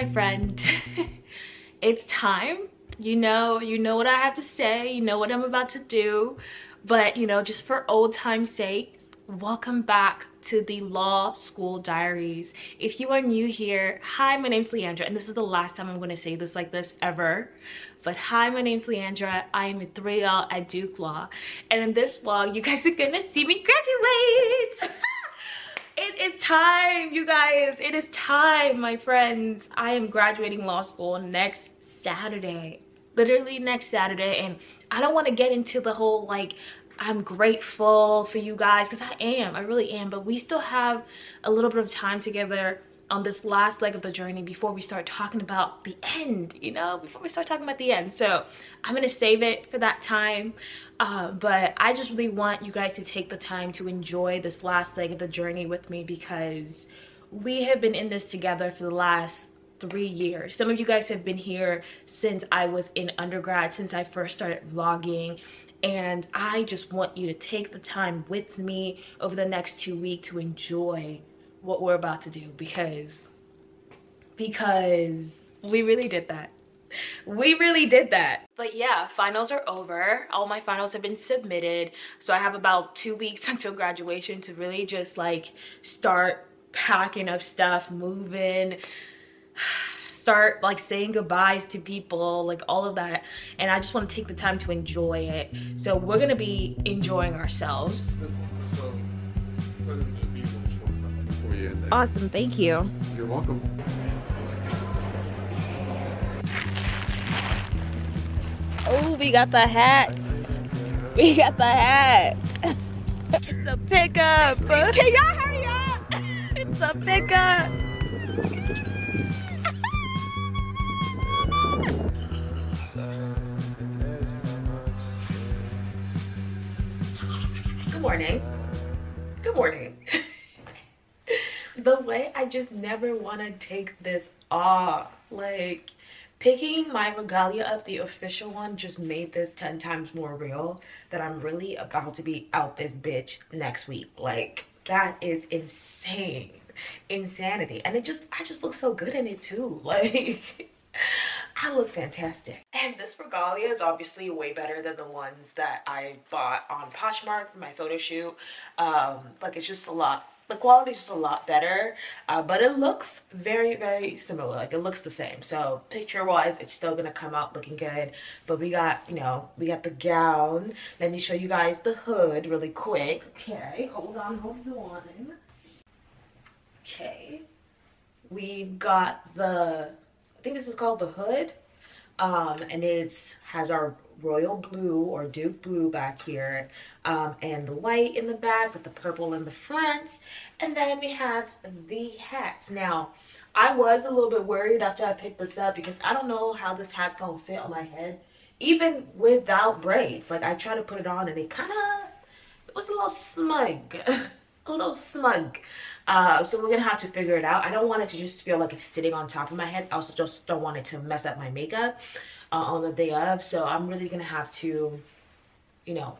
Hi friend. It's time. You know what I have to say, you know what I'm about to do, but you know, just for old time's sake, welcome back to the Law School Diaries. If you are new here, hi, my name's Leandra, and this is the last time I'm going to say this like this ever, but hi, my name's Leandra. I am a 3L at Duke Law, and in this vlog, you guys are gonna see me graduate. It is time, you guys. It is time, my friends. I am graduating law school next Saturday, literally next Saturday, and I don't want to get into the whole like I'm grateful for you guys, because I really am, but we still have a little bit of time together on this last leg of the journey before we start talking about the end, so I'm gonna save it for that time, but I just really want you guys to take the time to enjoy this last leg of the journey with me, because we have been in this together for the last 3 years. Some of you guys have been here since I was in undergrad, since I first started vlogging, and I just want you to take the time with me over the next 2 weeks to enjoy what we're about to do, because we really did that. But yeah, finals are over. All my finals have been submitted, so I have about 2 weeks until graduation to really just like start packing up stuff, moving, start like saying goodbyes to people, like all of that, and I just want to take the time to enjoy it. So we're gonna be enjoying ourselves. Awesome, thank you. You're welcome. Oh, we got the hat. We got the hat. It's a pickup. Can y'all hurry up? It's a pickup. Good morning. Good morning. The way I just never want to take this off, like picking my regalia up, the official one, just made this 10 times more real that I'm really about to be out this bitch next week. Like that is insane insanity, and I just look so good in it too, like I look fantastic. And this regalia is obviously way better than the ones that I bought on Poshmark for my photo shoot. Like it's just a lot. The quality is just a lot better, but it looks very, very similar. Like it looks the same. So picture-wise, it's still gonna come out looking good. But we got, you know, we got the gown. Let me show you guys the hood really quick. Okay, hold on. Okay, we got the, I think this is called the hood, and it has our royal blue or Duke blue back here, and the white in the back with the purple in the front, and then we have the hats. Now I was a little bit worried after I picked this up, because I don't know how this hat's gonna fit on my head even without braids. Like I tried to put it on and it was a little smug. So we're gonna have to figure it out. I don't want it to just feel like it's sitting on top of my head. I also just don't want it to mess up my makeup on the day of, so I'm really gonna have to, you know,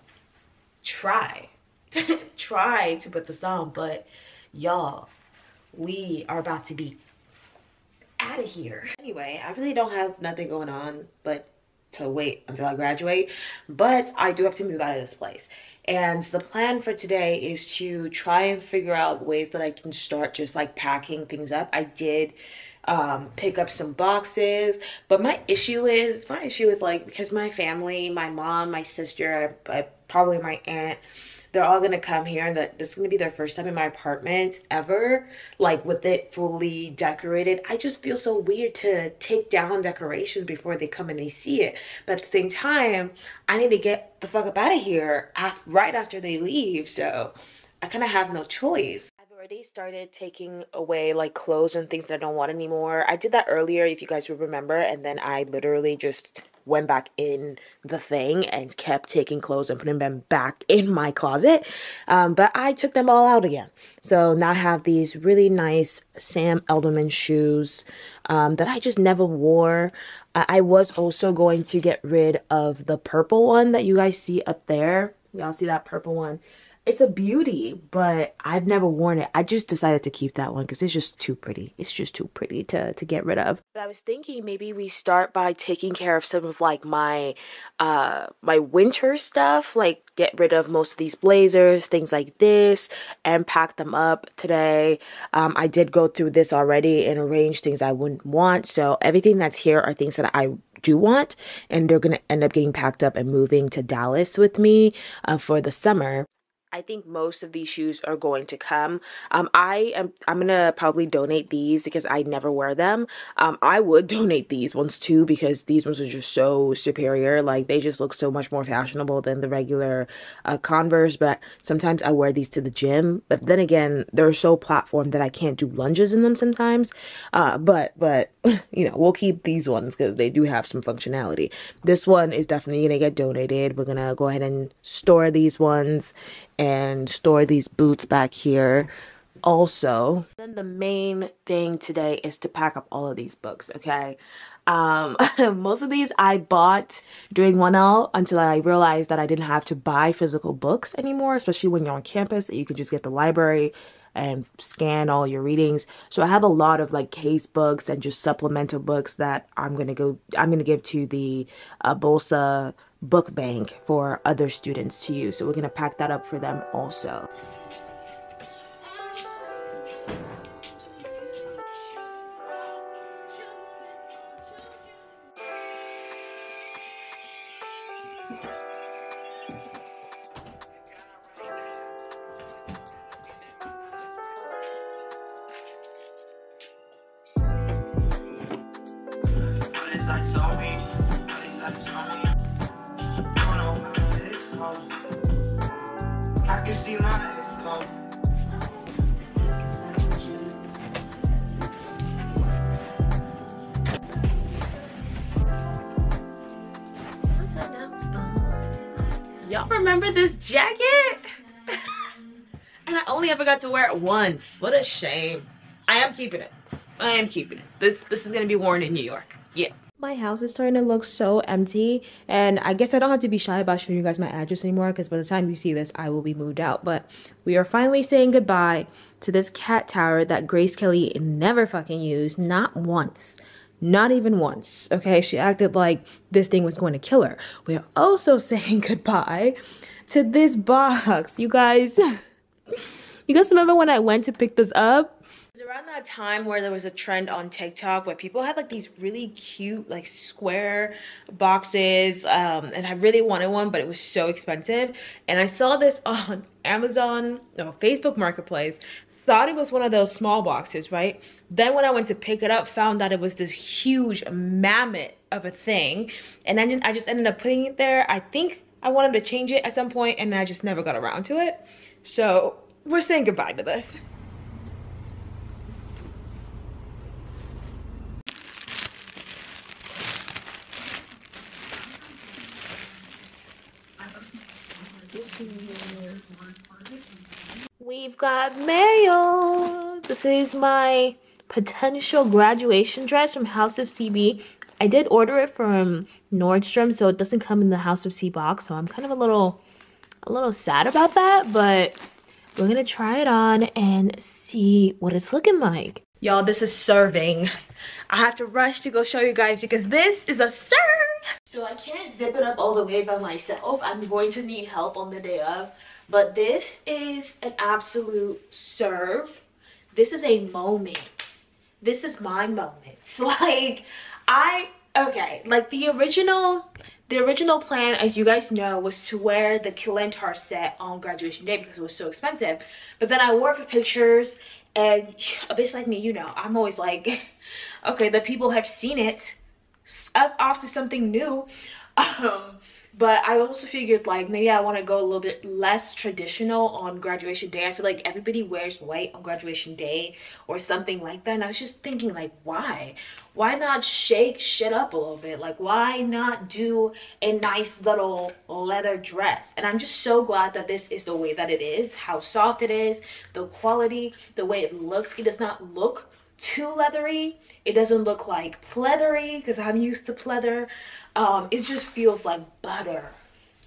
try to put this on. But y'all, we are about to be out of here. Anyway, I really don't have nothing going on but to wait until I graduate, but I do have to move out of this place. And the plan for today is to try and figure out ways that I can start just like packing things up. I did pick up some boxes, but my issue is like, because my family, my mom, my sister, probably my aunt, they're all gonna come here, and this is gonna be their first time in my apartment ever, like with it fully decorated. I just feel so weird to take down decorations before they come and they see it. But at the same time, I need to get the fuck up out of here right after they leave, so I kind of have no choice. Already started taking away like clothes and things that I don't want anymore. I did that earlier, if you guys will remember, and then I literally just went back in the thing and kept taking clothes and putting them back in my closet, but I took them all out again. So now I have these really nice Sam Edelman shoes that I just never wore. I was also going to get rid of the purple one that you guys see up there. Y'all see that purple one? It's a beauty, but I've never worn it. I just decided to keep that one because it's just too pretty. It's just too pretty to get rid of. But I was thinking maybe we start by taking care of some of like my winter stuff, like get rid of most of these blazers, things like this, and pack them up today. I did go through this already and arrange things I wouldn't want. So everything that's here are things that I do want, and they're going to end up getting packed up and moving to Dallas with me for the summer. I think most of these shoes are going to come. I'm gonna probably donate these because I never wear them. I would donate these ones too because these ones are just so superior. Like they just look so much more fashionable than the regular Converse. But sometimes I wear these to the gym. But then again, they're so platform that I can't do lunges in them sometimes. But you know, we'll keep these ones because they do have some functionality. This one is definitely gonna get donated. We're gonna go ahead and store these ones. And store these boots back here also. Then the main thing today is to pack up all of these books, okay? Most of these I bought during 1L until I realized that I didn't have to buy physical books anymore, especially when you're on campus. You can just get the library and scan all your readings. So I have a lot of like case books and just supplemental books that I'm gonna give to the Bolsa book bank for other students to use. So we're gonna pack that up for them also. Y'all remember this jacket? And I only ever got to wear it once. What a shame. I am keeping it. I am keeping it. This is gonna be worn in New York. Yeah. My house is starting to look so empty, and I guess I don't have to be shy about showing you guys my address anymore because by the time you see this, I will be moved out. But we are finally saying goodbye to this cat tower that Grace Kelly never fucking used, not once. Not even once, okay? She acted like this thing was going to kill her. We are also saying goodbye to this box. You guys remember when I went to pick this up? It was around that time where there was a trend on TikTok where people had like these really cute like square boxes, and I really wanted one, but it was so expensive. And I saw this on Amazon, no, Facebook Marketplace. Thought it was one of those small boxes, right? Then when I went to pick it up, found that it was this huge mammoth of a thing. And then I just ended up putting it there. I think I wanted to change it at some point and I just never got around to it. So we're saying goodbye to this. We've got mail. This is my potential graduation dress from House of CB. I did order it from Nordstrom, so it doesn't come in the House of C box. So I'm kind of a little sad about that, but we're gonna try it on and see what it's looking like. Y'all, this is serving. I have to rush to go show you guys because this is a serve. So I can't zip it up all the way by myself. I'm going to need help on the day of. But this is an absolute serve. This is a moment. This is my moment. Like, the original plan, as you guys know, was to wear the Kilantar set on graduation day because it was so expensive. But then I wore it for pictures, and a bitch like me, you know, I'm always like, okay, the people have seen it, up off to something new. But I also figured like maybe I want to go a little bit less traditional on graduation day. I feel like everybody wears white on graduation day or something like that. And I was just thinking like, why? Why not shake shit up a little bit? Like, why not do a nice little leather dress? And I'm just so glad that this is the way that it is, how soft it is, the quality, the way it looks. It does not look too leathery. It doesn't look like pleathery because I'm used to pleather. It just feels like butter.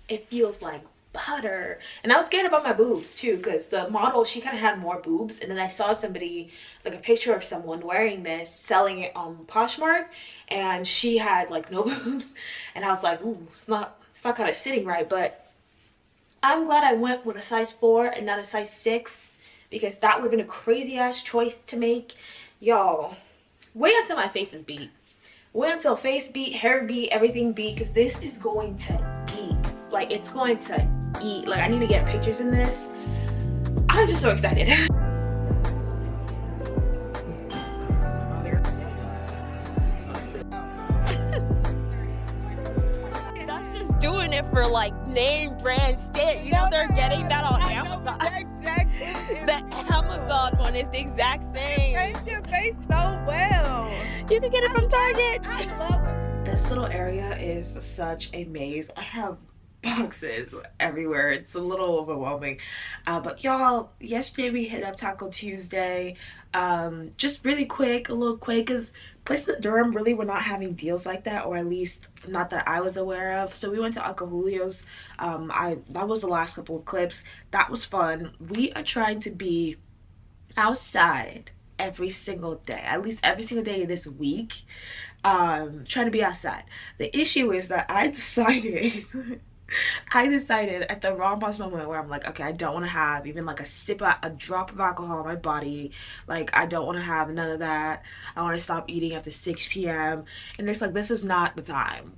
It feels like butter. And I was scared about my boobs too, because the model, she kind of had more boobs. And then I saw somebody, like a picture of someone wearing this, selling it on Poshmark, and she had like no boobs. And I was like, ooh, it's not kind of sitting right. But I'm glad I went with a size 4 and not a size 6, because that would have been a crazy ass choice to make. Y'all, wait until my face is beat. Wait until face beat, hair beat, everything beat, because this is going to eat. Like, it's going to eat. Like, I need to get pictures in this. I'm just so excited. That's just doing it for like name brand shit. You know, they're getting that on Amazon. The Amazon one is the exact same. It frames your face so well. You can get it from Target. I love it. This little area is such a maze. I have boxes everywhere. It's a little overwhelming. But y'all, yesterday we hit up Taco Tuesday. Just really quick, a little quick, because places in Durham really were not having deals like that, or at least not that I was aware of. So we went to Uncle Julio's. That was the last couple of clips. That was fun. We are trying to be outside every single day, at least every single day this week. Trying to be outside. The issue is that I decided at the wrong possible moment, where I'm like, okay, I don't want to have even like a drop of alcohol in my body. Like, I don't want to have none of that. I want to stop eating after 6 p.m. and it's like, this is not the time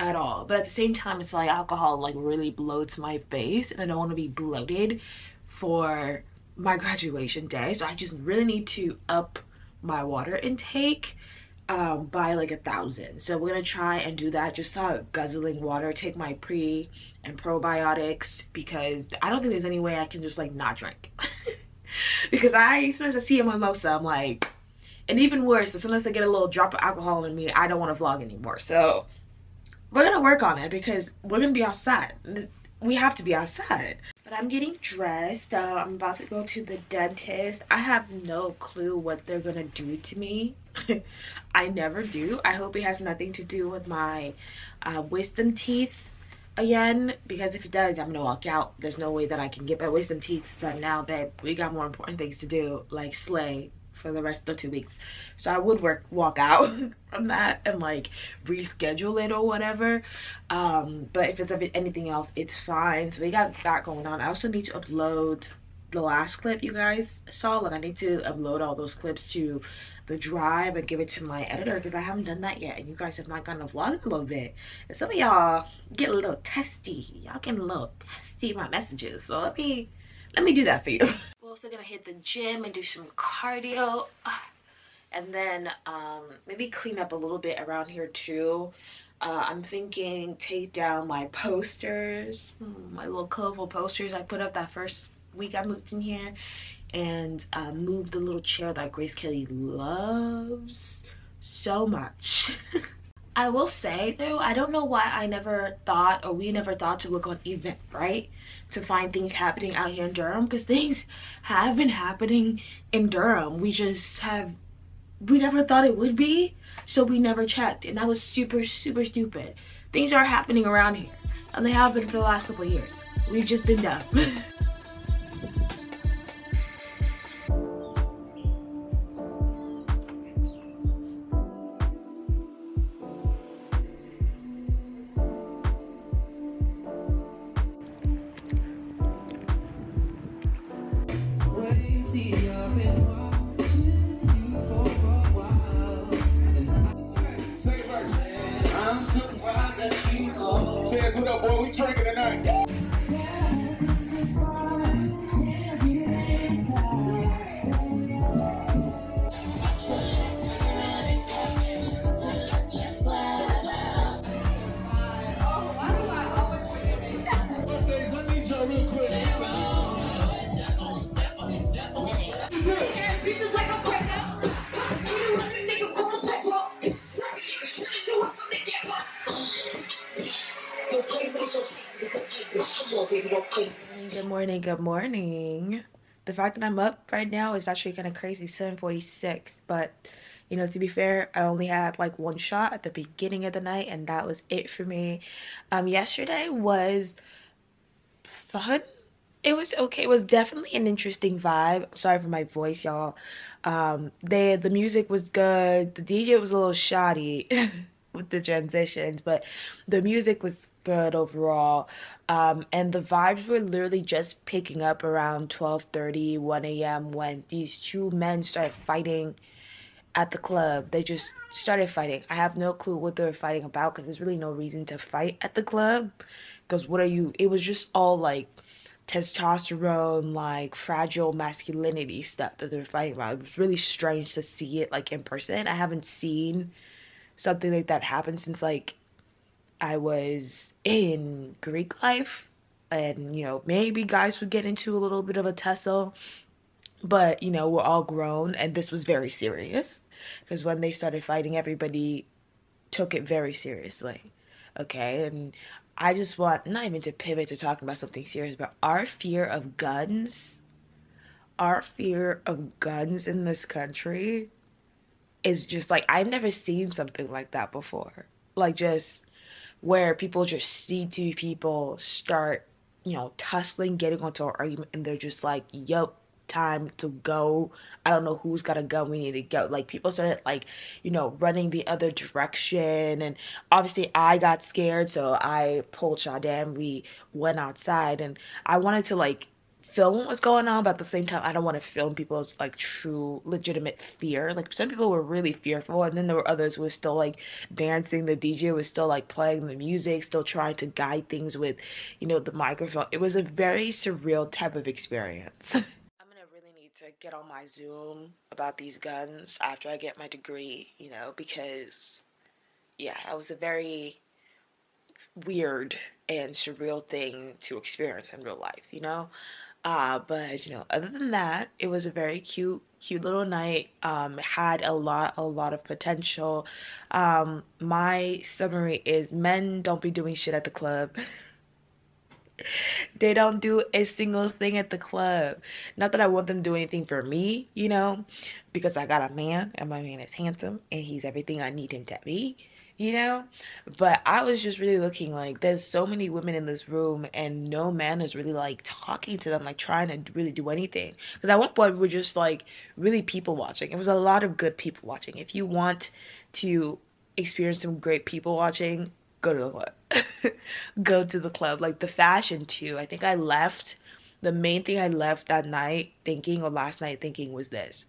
at all. But at the same time, it's like alcohol like really bloats my face, and I don't want to be bloated for my graduation day. So I just really need to up my water intake by like 1,000. So we're gonna try and do that. Just start guzzling water, take my pre and probiotics, because I don't think there's any way I can just like not drink. Because as soon as I see a mimosa, I'm like, and even worse, as soon as I get a little drop of alcohol in me, I don't want to vlog anymore. So we're gonna work on it, because we're gonna be outside. We have to be outside. But I'm getting dressed. I'm about to go to the dentist. I have no clue what they're gonna do to me. I never do. I hope it has nothing to do with my wisdom teeth again, because if it does, I'm gonna walk out. There's no way that I can get my wisdom teeth done now, babe. We got more important things to do, like slay for the rest of the 2 weeks. So I would walk out from that and like reschedule it or whatever. But if it's anything else, it's fine. So we got that going on. I also need to upload the last clip you guys saw. Like, I need to upload all those clips to the drive and give it to my editor, because I haven't done that yet, and you guys have not gotten a vlog in a little bit. And some of y'all get a little testy. Y'all getting a little testy my messages. So let me do that for you. We're also gonna hit the gym and do some cardio, and then maybe clean up a little bit around here too. I'm thinking take down my posters, my little colorful posters I put up that first week I moved in here, and move the little chair that Grace Kelly loves so much. I will say though, I don't know why I never thought, or we never thought, to look on Eventbrite to find things happening out here in Durham, because things have been happening in Durham. We never thought it would be, so we never checked, and that was super, super stupid. Things are happening around here, and they have been for the last couple of years. We've just been dumb. Good morning. The fact that I'm up right now is actually kind of crazy. 7:46, but you know, to be fair, I only had like one shot at the beginning of the night, and that was it for me. Yesterday was fun. It was okay. It was definitely an interesting vibe. I'm sorry for my voice, y'all. The music was good. The DJ was a little shoddy with the transitions, but the music was good overall. And the vibes were literally just picking up around 12:30, 1 a.m. when these two men started fighting at the club. They just started fighting. I have no clue what they were fighting about because there's really no reason to fight at the club. Because what are you? It was just all like testosterone, like fragile masculinity stuff that they're fighting about. It was really strange to see it like in person. I haven't seen something like that happen since like I was in Greek life, and you know, maybe guys would get into a little bit of a tussle, but you know, we're all grown and this was very serious, because when they started fighting, everybody took it very seriously. Okay, and I just want, not even to pivot to talking about something serious, but our fear of guns in this country is just like, I've never seen something like that before. Like just where people just see two people start, you know, tussling, getting onto an argument, and they're just like, yup, time to go. I don't know who's got a gun, we need to go. Like people started like, you know, running the other direction, and obviously I got scared, so I pulled Jaded and we went outside, and I wanted to like film what was going on, but at the same time I don't want to film people's like true legitimate fear. Like some people were really fearful, and then there were others who were still like dancing. The DJ was still like playing the music, still trying to guide things with, you know, the microphone. It was a very surreal type of experience. Get on my Zoom about these guns after I get my degree, you know, because yeah, that was a very weird and surreal thing to experience in real life, you know. But you know, other than that, it was a very cute little night. Had a lot of potential. My summary is, men don't be doing shit at the club. They don't do a single thing at the club. Not that I want them to do anything for me, you know, because I got a man, and my man is handsome, and he's everything I need him to be, you know. But I was just really looking like, there's so many women in this room, and no man is really like talking to them, like trying to really do anything. Because at one point we were just like really people watching. It was a lot of good people watching. If you want to experience some great people watching, go to the club. Go to the club. Like the fashion too. I think I left, the main thing I left that night thinking, or last night thinking, was this: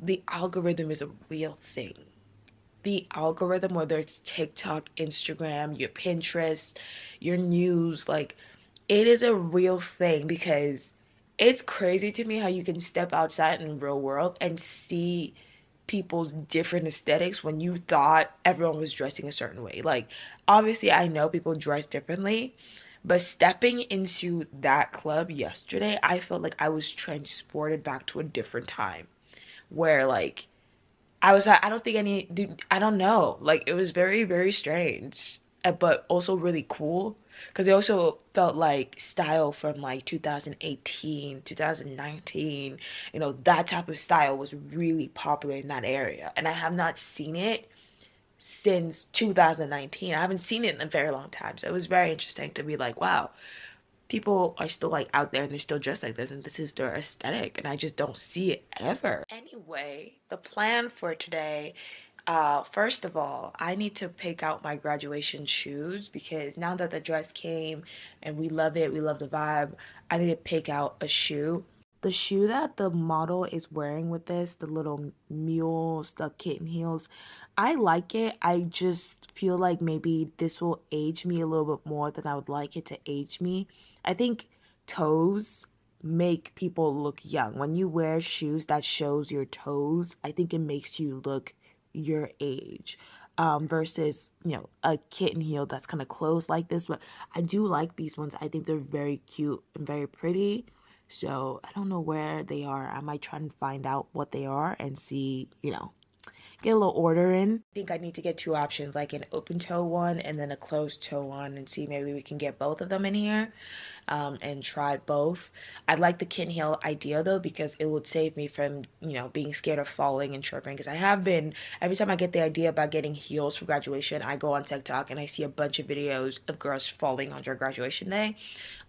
the algorithm is a real thing. The algorithm, whether it's TikTok, Instagram, your Pinterest, your news, like it is a real thing. Because it's crazy to me how you can step outside in the real world and see people's different aesthetics when you thought everyone was dressing a certain way. Like obviously I know people dress differently, but stepping into that club yesterday, I felt like I was transported back to a different time where like I was, I don't know, like it was very, very strange, but also really cool, because it also felt like style from like 2018, 2019, you know, that type of style was really popular in that area. And I have not seen it since 2019. I haven't seen it in a very long time. So it was very interesting to be like, wow, people are still like out there and they're still dressed like this, and this is their aesthetic, and I just don't see it ever. Anyway, the plan for today, first of all, I need to pick out my graduation shoes, because now that the dress came and we love it, we love the vibe, I need to pick out a shoe. The shoe that the model is wearing with this, the little mules, the kitten heels, I like it. I just feel like maybe this will age me a little bit more than I would like it to age me. I think toes make people look young. When you wear shoes that shows your toes, I think it makes you look your age, versus, you know, a kitten heel that's kind of closed like this. But I do like these ones. I think they're very cute and very pretty, so I don't know where they are. I might try and find out what they are and see, you know, get a little order in. I think I need to get two options, like an open toe one and then a closed toe one, and see maybe we can get both of them in here. and try both. I like the Kin heel idea though, because it would save me from, you know, being scared of falling and tripping, because I have been, every time I get the idea about getting heels for graduation, I go on TikTok and I see a bunch of videos of girls falling on their graduation day.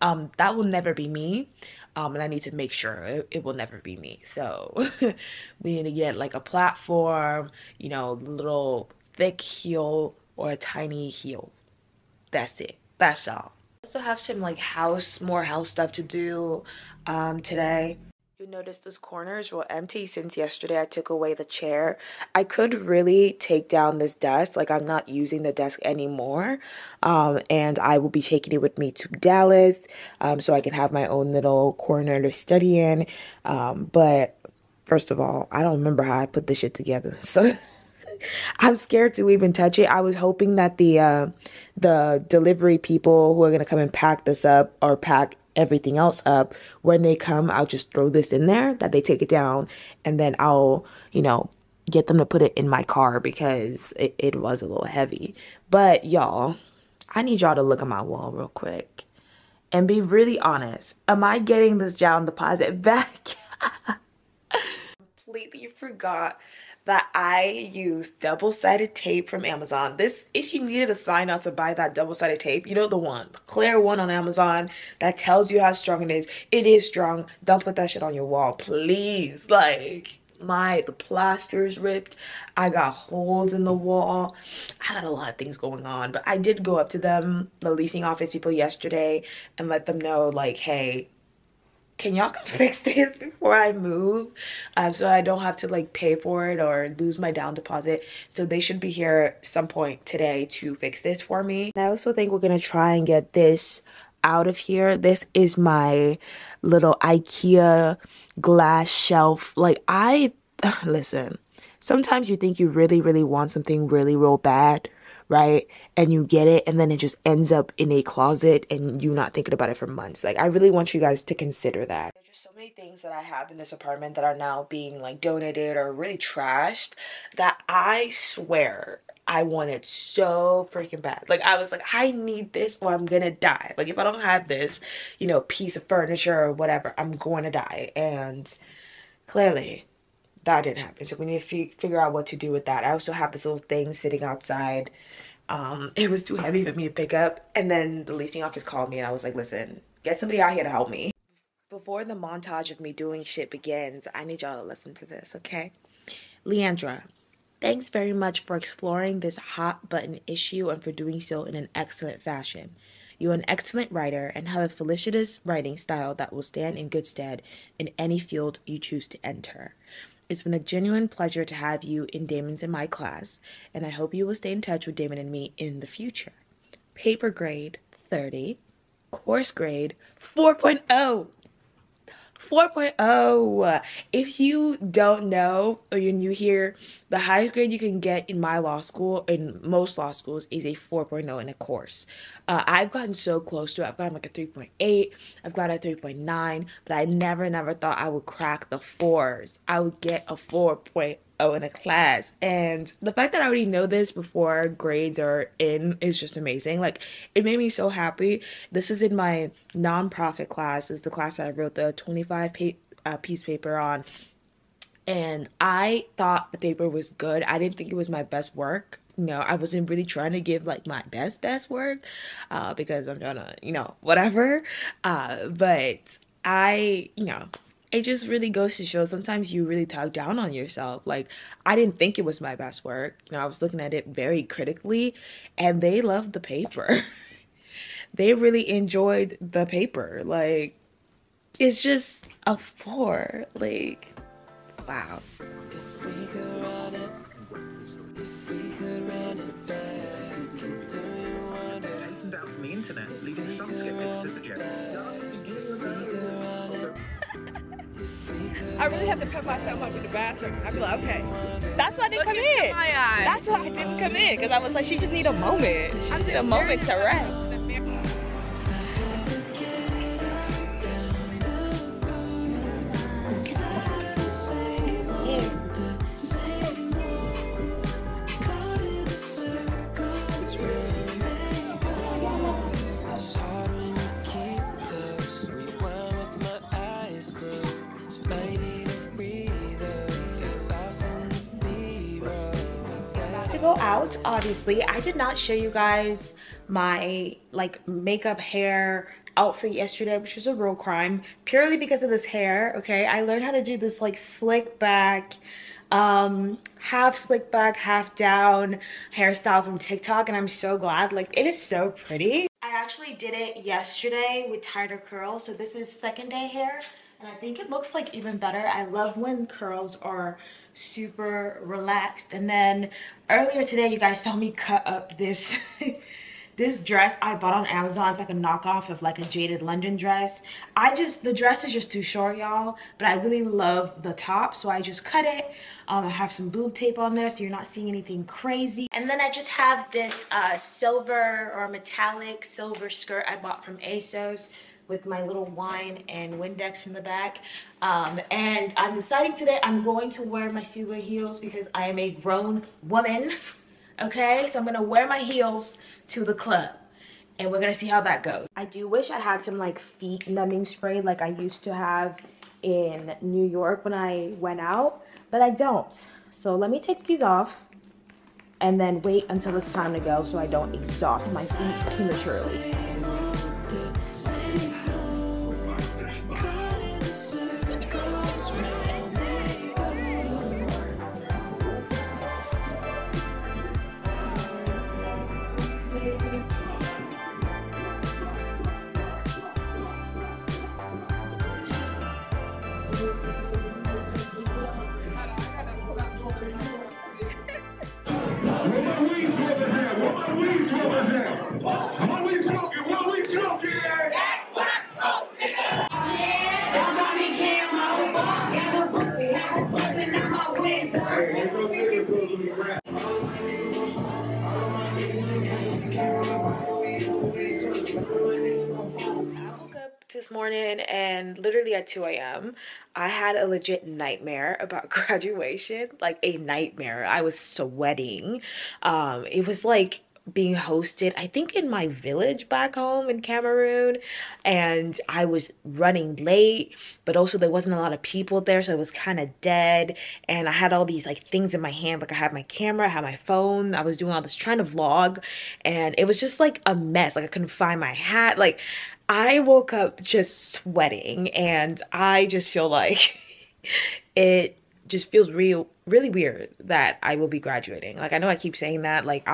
That will never be me. And I need to make sure it will never be me. So we need to get like a platform, you know, little thick heel or a tiny heel. That's it. That's all. I also have some like more house stuff to do today. You'll notice those corners were empty since yesterday I took away the chair. I could really take down this desk. Like, I'm not using the desk anymore. And I will be taking it with me to Dallas so I can have my own little corner to study in. But first of all, I don't remember how I put this shit together. So I'm scared to even touch it. I was hoping that the delivery people who are going to come and pack this up or pack everything else up, when they come, I'll just throw this in there, that they take it down, and then I'll, you know, get them to put it in my car, because it was a little heavy. But y'all, I need y'all to look at my wall real quick and be really honest. Am I getting this down deposit back? Completely forgot that I used double-sided tape from Amazon. This, if you needed a sign out to buy that double-sided tape, you know, the one, the clear one on Amazon that tells you how strong it is. It is strong. Don't put that shit on your wall, please. Like, the plaster's ripped. I got holes in the wall. I had a lot of things going on, but I did go up to them, the leasing office people, yesterday and let them know, like, hey, can y'all come fix this before I move, so I don't have to like pay for it or lose my down deposit? So they should be here some point today to fix this for me. And I also think we're gonna try and get this out of here. This is my little IKEA glass shelf. Like, I listen, sometimes you think you really want something real bad, right? And you get it, and then it just ends up in a closet and you're not thinking about it for months. Like, I really want you guys to consider that. There's just so many things that I have in this apartment that are now being like donated or really trashed that I swear I wanted so freaking bad. Like, I was like, I need this or I'm gonna die. Like, if I don't have this, you know, piece of furniture or whatever, I'm going to die. And clearly that didn't happen. So we need to figure out what to do with that. I also have this little thing sitting outside. It was too heavy for me to pick up. And then the leasing office called me and I was like, listen, get somebody out here to help me. Before the montage of me doing shit begins, I need y'all to listen to this, okay? Leandra, thanks very much for exploring this hot button issue and for doing so in an excellent fashion. You're an excellent writer and have a felicitous writing style that will stand in good stead in any field you choose to enter. It's been a genuine pleasure to have you in Damon's and my class, and I hope you will stay in touch with Damon and me in the future. Paper grade 30, course grade 4.0. 4.0. If you don't know or you're new here, the highest grade you can get in my law school, in most law schools, is a 4.0 in a course. I've gotten so close to it. I've gotten like a 3.8. I've gotten a 3.9, but I never thought I would crack the 4s. I would get a 4.0 in a class. And the fact that I already know this before grades are in is just amazing. Like, it made me so happy. This is in my nonprofit class. This is the class that I wrote the 25-piece paper on. And I thought the paper was good. I didn't think it was my best work. You know, I wasn't really trying to give like my best work because I'm trying to, you know, whatever. But I, you know, it just really goes to show sometimes you really talk down on yourself. Like, I didn't think it was my best work. You know, I was looking at it very critically, and they loved the paper. They really enjoyed the paper. Like, it's just a 4. Like, wow. If we could run it, if we could run it back, and do you want it? Taken down from the internet, leaving some skeptics to suggest. I really have to put myself up in the bathroom. I'd be like, okay. That's why I didn't come in. That's why I didn't come in, because I was like, she just need a moment. She just need a moment to rest. go out, obviously, I did not show you guys my like makeup, hair, outfit yesterday, which was a real crime, purely because of this hair. Okay, I learned how to do this like slick back, half slick back, half down hairstyle from TikTok, and I'm so glad. Like, it is so pretty. I actually did it yesterday with tighter curls, so this is second day hair, and I think it looks like even better. I love when curls are super relaxed. And then earlier today, you guys saw me cut up this this dress I bought on Amazon. It's like a knockoff of like a Jaded London dress. The dress is just too short, y'all, but I really love the top, so I just cut it. I have some boob tape on there, so you're not seeing anything crazy. And then I just have this silver or metallic silver skirt I bought from ASOS with my little wine and Windex in the back. And I'm deciding today I'm going to wear my silver heels because I am a grown woman. Okay, so I'm gonna wear my heels to the club and we're gonna see how that goes. I do wish I had some like feet numbing spray like I used to have in New York when I went out, but I don't. So let me take these off and then wait until it's time to go so I don't exhaust my feet prematurely. This morning, and literally at 2 a.m. I had a legit nightmare about graduation, like a nightmare. I was sweating. It was like being hosted, I think, in my village back home in Cameroon, and I was running late, but also there wasn't a lot of people there, so it was kind of dead. And I had all these like things in my hand, like I had my camera, I had my phone, I was doing all this trying to vlog, and it was just like a mess. Like, I couldn't find my hat. Like, I woke up just sweating, and I just feel like it just feels really weird that I will be graduating. Like, I know I keep saying that, like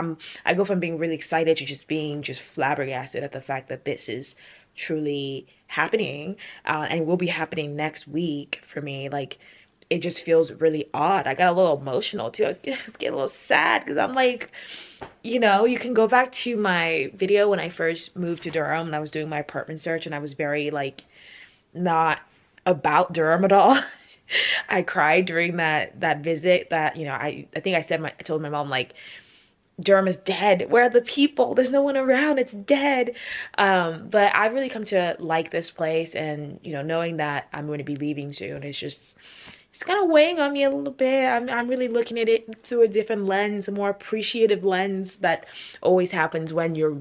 I go from being really excited to just being flabbergasted at the fact that this is truly happening, and will be happening next week for me. Like, it just feels really odd. I got a little emotional too. I was getting a little sad because I'm like, you know, you can go back to my video when I first moved to Durham and I was doing my apartment search, and I was very like not about Durham at all. I cried during that visit, that, you know, I think I told my mom, like, Durham is dead. Where are the people? There's no one around. It's dead. But I've really come to like this place, and, you know, knowing that I'm going to be leaving soon, it's just, it's kind of weighing on me a little bit. I'm really looking at it through a different lens, a more appreciative lens that always happens when you're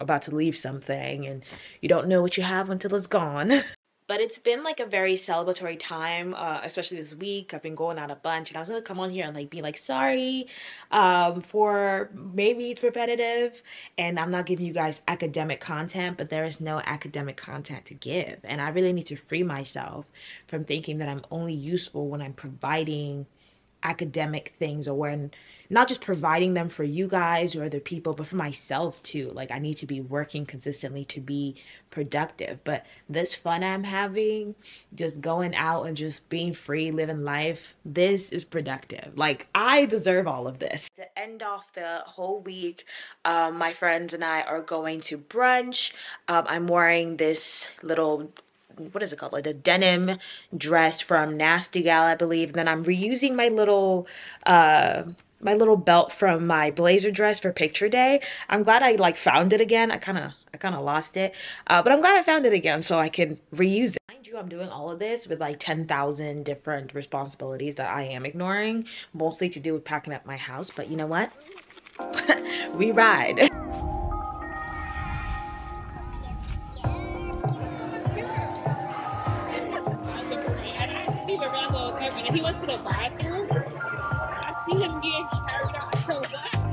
about to leave something and you don't know what you have until it's gone. But it's been like a very celebratory time, especially this week. I've been going out a bunch, and I was gonna come on here and like be like, sorry for maybe it's repetitive and I'm not giving you guys academic content, but there is no academic content to give. And I really need to free myself from thinking that I'm only useful when I'm providing academic things, or when not just providing them for you guys or other people, but for myself too. Like, I need to be working consistently to be productive. But this fun I'm having, just going out and just being free, living life, this is productive. Like, I deserve all of this. To end off the whole week, my friends and I are going to brunch. I'm wearing this little, what is it called, like a denim dress from Nasty Gal, I believe. And then I'm reusing my little belt from my blazer dress for picture day. I'm glad I like found it again. I kind of lost it, but I'm glad I found it again so I can reuse it. Mind you, I'm doing all of this with like 10,000 different responsibilities that I am ignoring, mostly to do with packing up my house. But you know what? We ride. He went to the bathroom. I see him getting carried out so bad.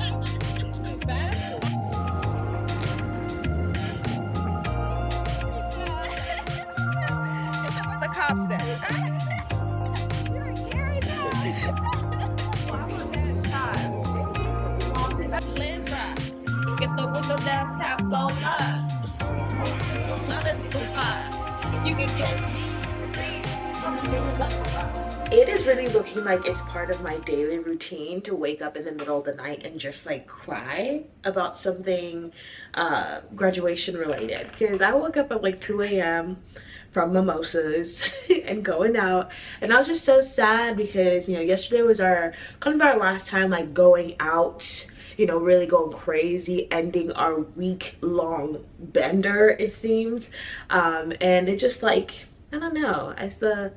you can get from the different buckle box. It is really looking like it's part of my daily routine to wake up in the middle of the night and just like cry about something graduation related, because I woke up at like 2 a.m. from mimosas and going out, and I was just so sad because, you know, yesterday was kind of our last time like going out, you know, really going crazy, ending our week-long bender, it seems. And it just like, I don't know, as the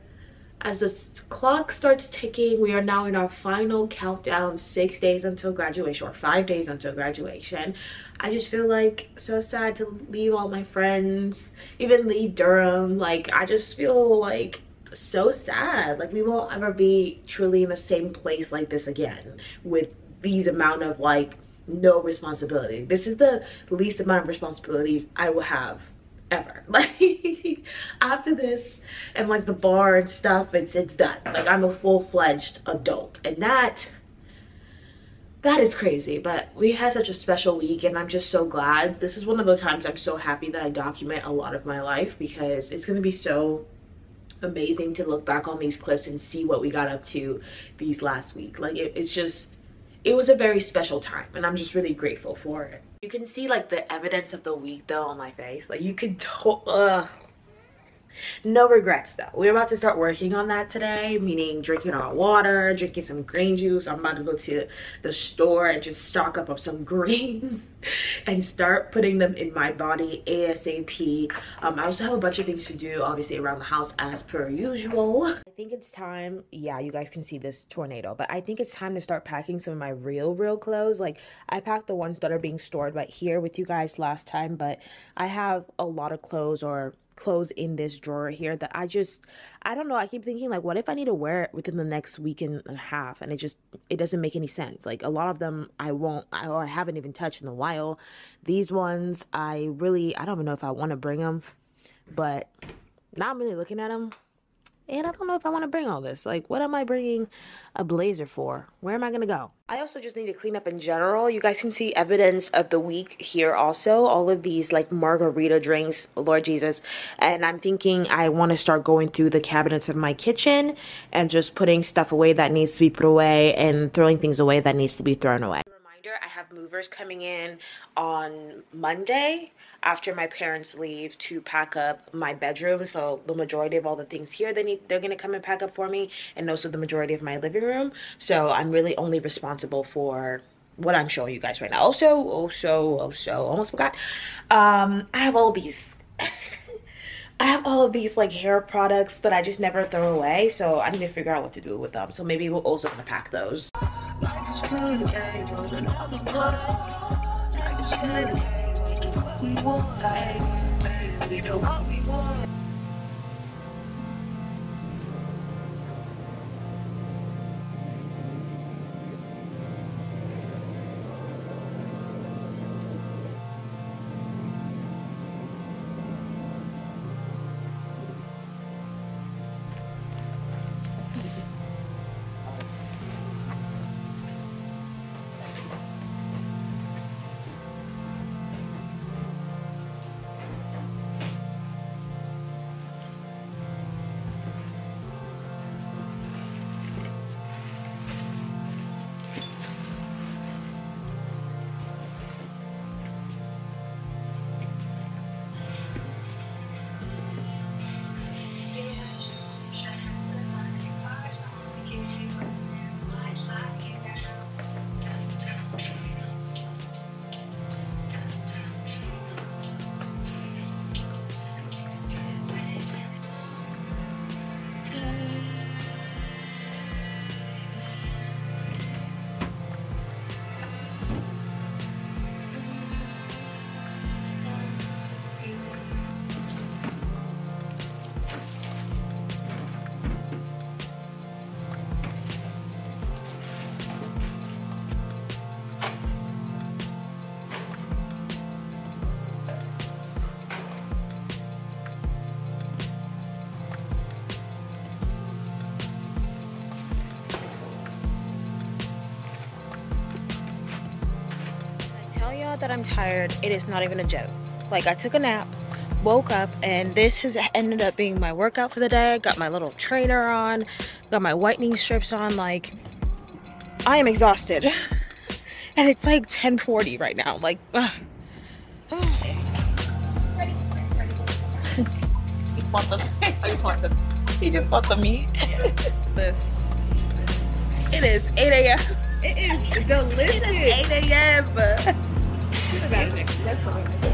clock starts ticking, we are now in our final countdown, 6 days until graduation, or 5 days until graduation. I just feel like so sad to leave all my friends, even leave Durham. Like, I just feel like so sad. Like, we won't ever be truly in the same place like this again with these amount of like no responsibility. This is the least amount of responsibilities I will have ever. Like, after this and like the bar and stuff, it's done. Like, I'm a full-fledged adult, and that is crazy. But we had such a special week, and I'm just so glad. This is one of those times I'm so happy that I document a lot of my life, because it's going to be so amazing to look back on these clips and see what we got up to these last week. Like, it's just, it was a very special time, and I'm just really grateful for it. You can see like the evidence of the week though on my face. Like, you could no regrets though. We're about to start working on that today, meaning drinking our water, drinking some green juice. I'm about to go to the store and just stock up on some greens and start putting them in my body ASAP. I also have a bunch of things to do obviously around the house as per usual. I think it's time, yeah, you guys can see this tornado, but I think it's time to start packing some of my real clothes. Like, I packed the ones that are being stored right here with you guys last time, but I have a lot of clothes or clothes in this drawer here that I don't know, I keep thinking like, what if I need to wear it within the next week and a half? And it doesn't make any sense. Like, a lot of them I haven't even touched in a while. These ones I don't even know if I want to bring them, but now I'm really looking at them and I don't know if I want to bring all this. Like, what am I bringing a blazer for? Where am I going to go? I also just need to clean up in general. You guys can see evidence of the week here also. All of these, like, margarita drinks, Lord Jesus. And I'm thinking I want to start going through the cabinets of my kitchen and just putting stuff away that needs to be put away and throwing things away that needs to be thrown away. I have movers coming in on Monday after my parents leave to pack up my bedroom. So the majority of all the things here they're gonna come and pack up for me, and also the majority of my living room. So I'm really only responsible for what I'm showing you guys right now. Also, almost forgot. I have all these. I have all of these like hair products that I just never throw away. So I need to figure out what to do with them. So maybe we're also gonna pack those. That I'm tired, it is not even a joke. Like, I took a nap woke up and this has ended up being my workout for the day. I got my little trainer on, got my whitening strips on. Like, I am exhausted. And it's like 10:40 right now. Like, She just wants the meat. This. It is 8 a.m. It is delicious. It is 8 a.m.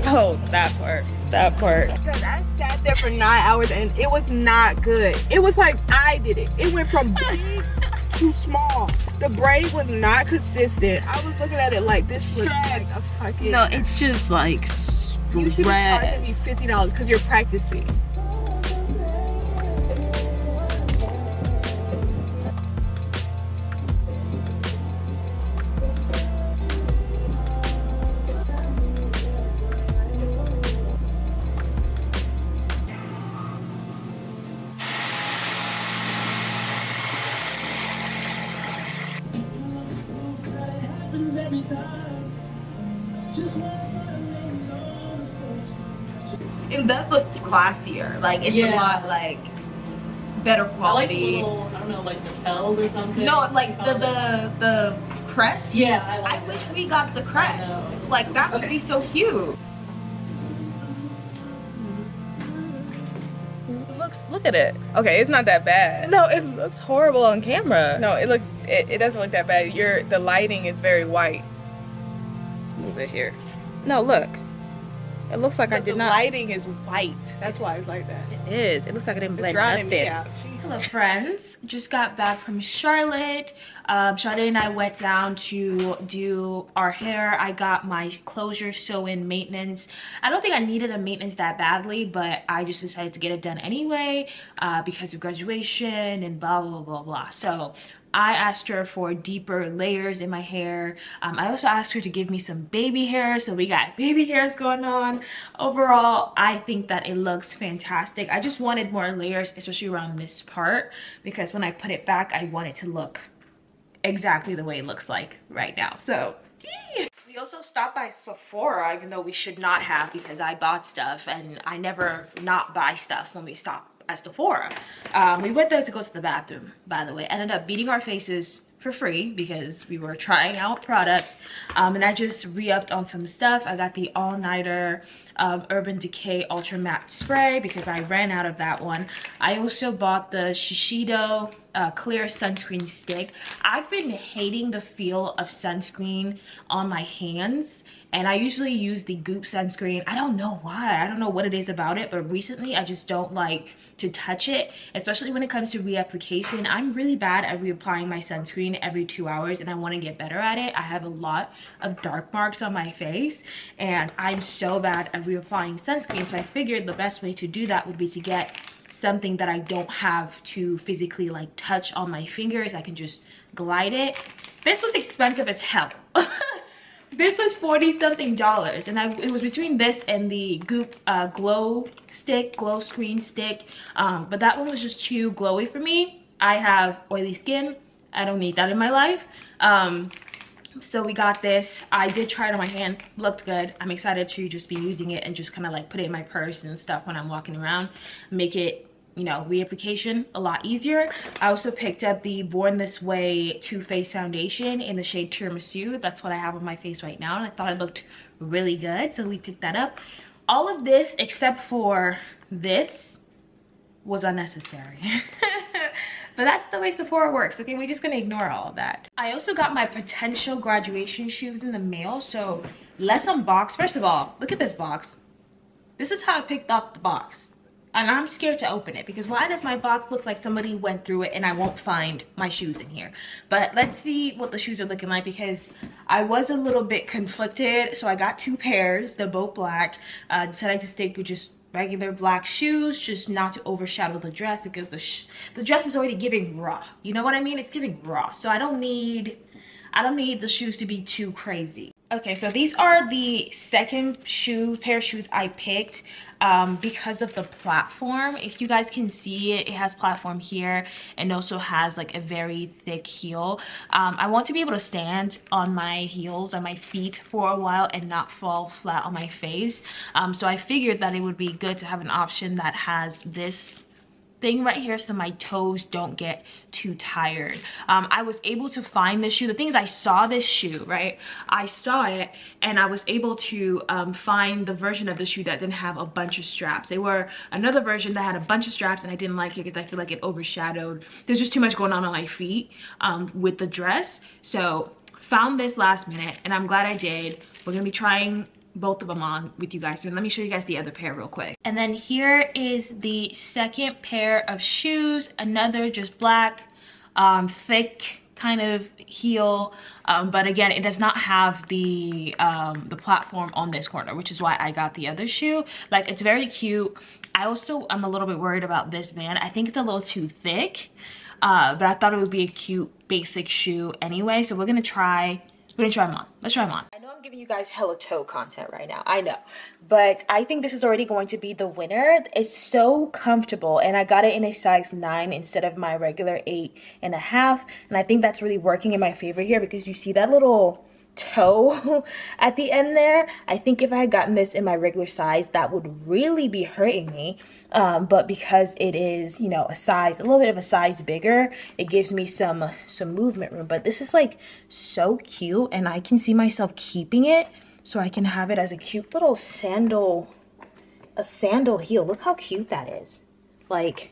Oh, that part. That part. Because I sat there for 9 hours and it was not good. It was like I did it. It went from big to small. The braid was not consistent. I was looking at it like this looks like a fucking. No, it's just like stress. You should be charging me $50 because you're practicing. It does look classier, like it's a lot like better quality. I like little, I don't know, like lapels or something. No, like the crest. Yeah, I like I wish we got the crest. Like that would be so cute. It looks, look at it. Okay, it's not that bad. No, it looks horrible on camera. No, it looks, it doesn't look that bad. The lighting is very white. Let's move it here. No, look. It looks like I did not. The lighting is white. That's why it's like that. It is. It looks like I didn't blend nothing. Hello, friends. Just got back from Charlotte. Jaded and I went down to do our hair. I got my closure sew-in maintenance. I don't think I needed a maintenance that badly, but I just decided to get it done anyway because of graduation and blah, blah, blah, blah. So I asked her for deeper layers in my hair. I also asked her to give me some baby hair. So we got baby hairs going on. Overall, I think that it looks fantastic. I just wanted more layers, especially around this part, because when I put it back, I want it to look exactly the way it looks like right now. So we also stopped by Sephora, even though we should not have, because I bought stuff and I never not buy stuff when we stop at Sephora. We went there to go to the bathroom, by the way. Ended up beating our faces for free because we were trying out products. And I just re-upped on some stuff. I got the all-nighter Urban Decay Ultra Matte Spray because I ran out of that one. I also bought the Shiseido Clear Sunscreen Stick. I've been hating the feel of sunscreen on my hands. And I usually use the Goop sunscreen. I don't know why. I don't know what it is about it, but recently I just don't like to touch it, especially when it comes to reapplication. I'm really bad at reapplying my sunscreen every 2 hours, and I want to get better at it. I have a lot of dark marks on my face, and I'm so bad at reapplying sunscreen. So I figured the best way to do that would be to get something that I don't have to physically like touch on my fingers. I can just glide it. This was expensive as hell. This was $40-something, and it was between this and the Goop glow screen stick, but that one was just too glowy for me. I have oily skin. I don't need that in my life. So we got this. I did try it on my hand. Looked good. I'm excited to just be using it and just kind of like put it in my purse and stuff when I'm walking around. Make it, you know, reapplication a lot easier. I also picked up the Born This Way Too Faced foundation in the shade Tiramisu. That's what I have on my face right now, and I thought it looked really good, so we picked that up. All of this except for this was unnecessary. But that's the way Sephora works, okay? We're just gonna ignore all of that. I also got my potential graduation shoes in the mail, so let's unbox. First of all, look at this box. This is how I picked up the box. And I'm scared to open it because why does my box look like somebody went through it and I won't find my shoes in here? But let's see what the shoes are looking like because I was a little bit conflicted. So I got two pairs. They're both black. Decided to stick with just regular black shoes, just not to overshadow the dress because the dress is already giving raw. You know what I mean? It's giving raw. So I don't need... I don't need the shoes to be too crazy. Okay, so these are the second pair of shoes I picked because of the platform. If you guys can see it, it has platform here and also has like a very thick heel. I want to be able to stand on my heels, on my feet for a while and not fall flat on my face. So I figured that it would be good to have an option that has this thing right here so my toes don't get too tired. I was able to find this shoe. The thing is, I saw this shoe, right? I saw it and I was able to find the version of the shoe that didn't have a bunch of straps. They were another version that had a bunch of straps and I didn't like it because I feel like it overshadowed. There's just too much going on my feet with the dress. So found this last minute and I'm glad I did. We're gonna be trying both of them on with you guys. Let me show you guys the other pair real quick. And then here is the second pair of shoes, another just black, thick kind of heel, but again it does not have the platform on this corner, which is why I got the other shoe. Like, it's very cute. I also am a little bit worried about this band. I think it's a little too thick, but I thought it would be a cute basic shoe anyway, so we're gonna try. We're gonna try them on. Let's try them on. I know I'm giving you guys hella toe content right now. I know. But I think this is already going to be the winner. It's so comfortable. And I got it in a size 9 instead of my regular 8.5. And I think that's really working in my favor here because you see that little toe at the end there. I think if I had gotten this in my regular size, that would really be hurting me. But because it is, you know, a little bit of a size bigger, it gives me some movement room. But this is like so cute and I can see myself keeping it, so I can have it as a cute little sandal heel. Look how cute that is. Like,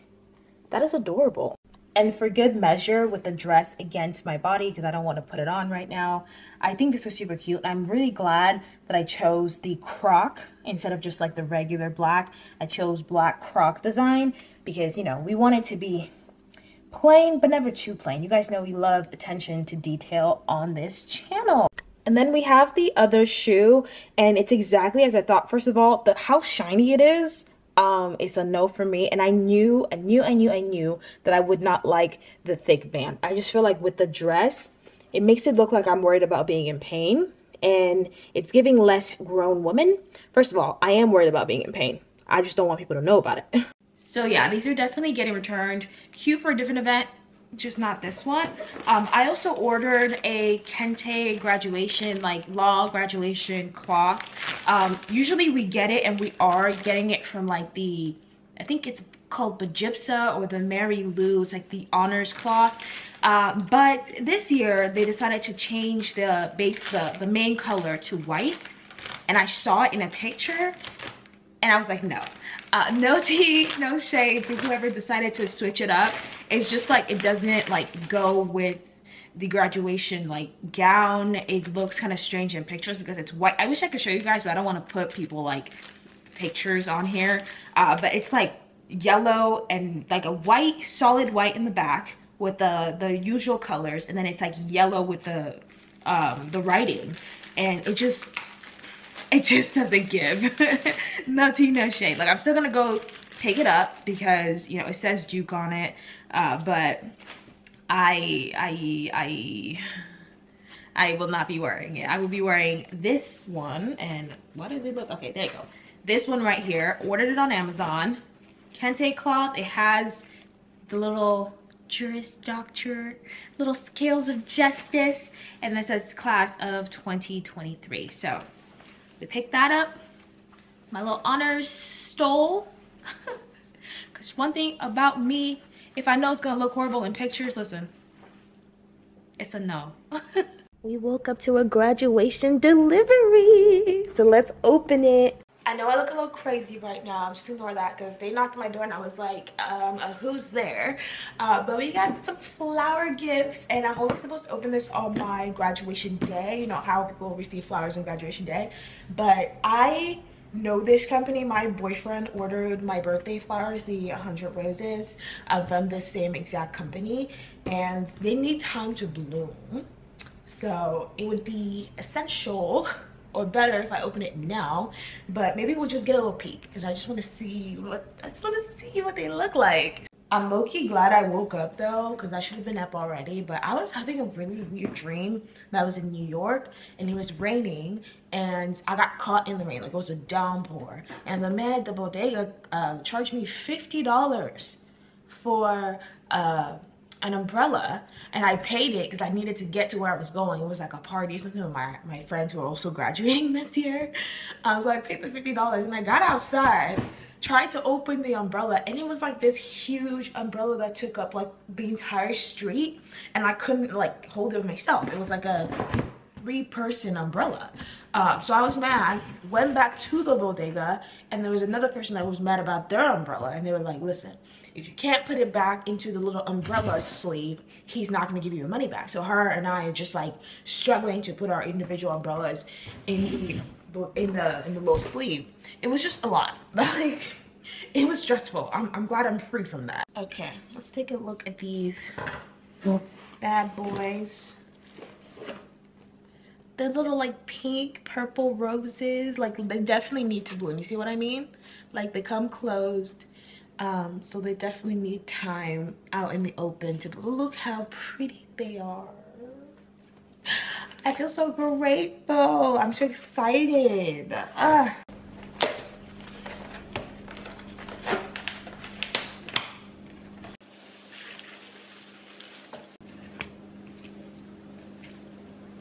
that is adorable. And for good measure with the dress again to my body, because I don't want to put it on right now. I think this was super cute. I'm really glad that I chose the croc instead of just like the regular black. I chose black croc design because, you know, we want it to be plain, but never too plain. You guys know we love attention to detail on this channel. And then we have the other shoe and it's exactly as I thought. First of all, how shiny it is. It's a no for me, and I knew that I would not like the thick band. I just feel like with the dress, it makes it look like I'm worried about being in pain, and it's giving less grown woman. First of all, I am worried about being in pain. I just don't want people to know about it. So yeah, these are definitely getting returned. Cute for a different event, just not this one. I also ordered a kente graduation, like law graduation cloth. Usually we get it, and we are getting it from like the, I think it's called Bajipsa or the Mary Lou. It's like the honors cloth. But this year they decided to change the base, the main color to white. And I saw it in a picture and I was like, no. No tea, no shade to whoever decided to switch it up. It's just like, it doesn't like go with the graduation like gown. It looks kind of strange in pictures because it's white. I wish I could show you guys, but I don't want to put people like pictures on here. But it's like yellow and like a white, solid white in the back with the usual colors. And then it's like yellow with the writing, and it just doesn't give. No tea, no shade. Like, I'm still gonna go pick it up because, you know, it says Duke on it, but I will not be wearing it. I will be wearing this one, and what does it look? Okay, there you go. This one right here, ordered it on Amazon. Kente cloth, it has the little Juris Doctor, little scales of justice, and this says class of 2023, so. We picked that up, my little honors stole, because one thing about me, if I know it's gonna look horrible in pictures, listen, it's a no. We woke up to a graduation delivery, so let's open it. I know I look a little crazy right now, I'm just ignore that because they knocked on my door and I was like, who's there? But we got some flower gifts and I'm only supposed to open this on my graduation day. You know how people receive flowers on graduation day. But I know this company. My boyfriend ordered my birthday flowers, the 100 roses, from this same exact company. And they need time to bloom. So it would be essential, or better if I open it now, but maybe we'll just get a little peek because I just want to see what they look like. I'm low-key glad I woke up though, because I should have been up already. But I was having a really weird dream that I was in New York and it was raining and I got caught in the rain. Like, it was a downpour, and the man at the bodega charged me $50 for an umbrella, and I paid it because I needed to get to where I was going. It was like a party, something with my friends who are also graduating this year. So I paid the $50 and I got outside, tried to open the umbrella, and it was like this huge umbrella that took up like the entire street, and I couldn't like hold it myself. It was like a three-person umbrella. So I was mad, went back to the bodega, and there was another person that was mad about their umbrella, and they were like, listen, if you can't put it back into the little umbrella sleeve, he's not going to give you your money back. So her and I are just like struggling to put our individual umbrellas in the little sleeve. It was just a lot. Like, it was stressful. I'm glad I'm free from that. Okay, let's take a look at these bad boys. They're little like pink, purple roses. Like, they definitely need to bloom. You see what I mean? Like, they come closed. So they definitely need time out in the open to look how pretty they are. I feel so grateful. I'm so excited.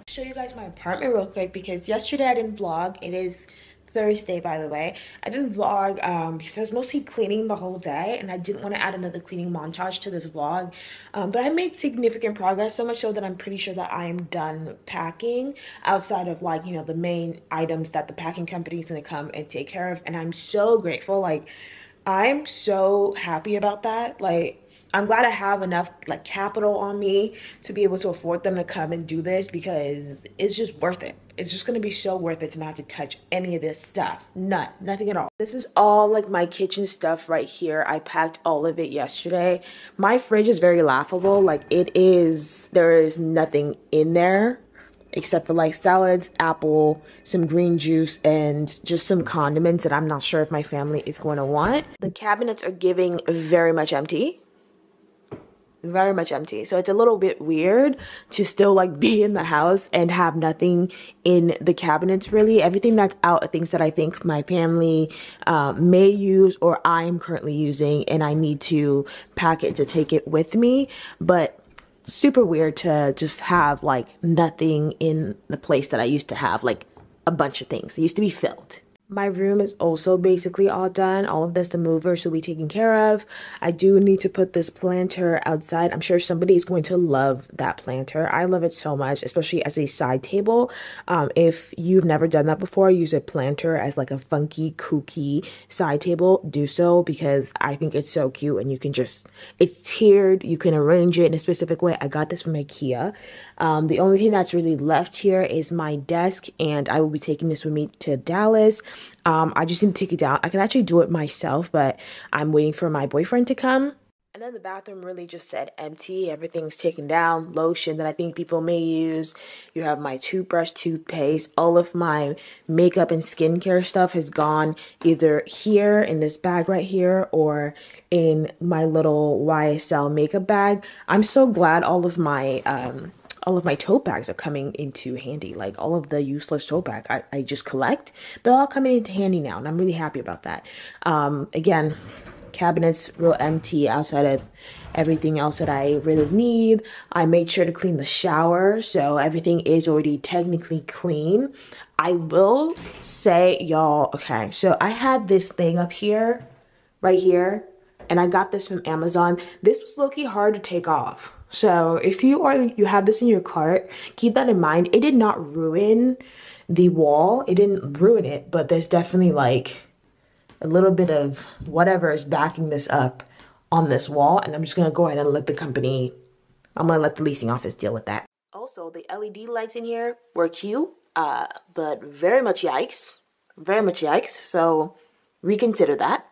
Show you guys my apartment real quick, because yesterday I didn't vlog. It is Thursday, by the way. I didn't vlog because I was mostly cleaning the whole day, and I didn't want to add another cleaning montage to this vlog. But I made significant progress, so much so that I'm pretty sure that I am done packing, outside of like, you know, the main items that the packing company is going to come and take care of. And I'm so grateful. Like, I'm so happy about that. Like, I'm glad I have enough like capital on me to be able to afford them to come and do this, because it's just worth it. It's just gonna be so worth it to not to touch any of this stuff. Nothing at all. This is all like my kitchen stuff right here. I packed all of it yesterday. My fridge is very laughable. Like, it is, there is nothing in there except for like salads, apple, some green juice, and just some condiments that I'm not sure if my family is going to want. The cabinets are giving very much empty. Very much empty. So it's a little bit weird to still like be in the house and have nothing in the cabinets. Really, everything that's out are things that I think my family may use or I'm currently using, and I need to pack it to take it with me. But super weird to just have like nothing in the place that I used to have like a bunch of things. It used to be filled. My room is also basically all done. All of this, the movers will be taken care of. I do need to put this planter outside. I'm sure somebody is going to love that planter. I love it so much, especially as a side table. If you've never done that before, use a planter as like a funky, kooky side table. Do so, because I think it's so cute, and you can just, it's tiered. You can arrange it in a specific way. I got this from IKEA. The only thing that's really left here is my desk, and I will be taking this with me to Dallas. I just need to take it down. I can actually do it myself, but I'm waiting for my boyfriend to come. And then the bathroom really just said empty. Everything's taken down. Lotion that I think people may use. You have my toothbrush, toothpaste. All of my makeup and skincare stuff has gone either here in this bag right here or in my little YSL makeup bag. I'm so glad all of my tote bags are coming into handy. Like, all of the useless tote bag I just collect, they're all coming into handy now, and I'm really happy about that. Again, cabinets real empty outside of everything else that I really need. I made sure to clean the shower, so everything is already technically clean. I will say, y'all, okay, so I had this thing up here, right here, and I got this from Amazon. This was low-key hard to take off. So if you have this in your cart, keep that in mind. It did not ruin the wall. It didn't ruin it, but there's definitely like a little bit of whatever is backing this up on this wall. And I'm just going to go ahead and let the company, I'm going to let the leasing office deal with that. Also, the LED lights in here were cute, but very much yikes. So reconsider that.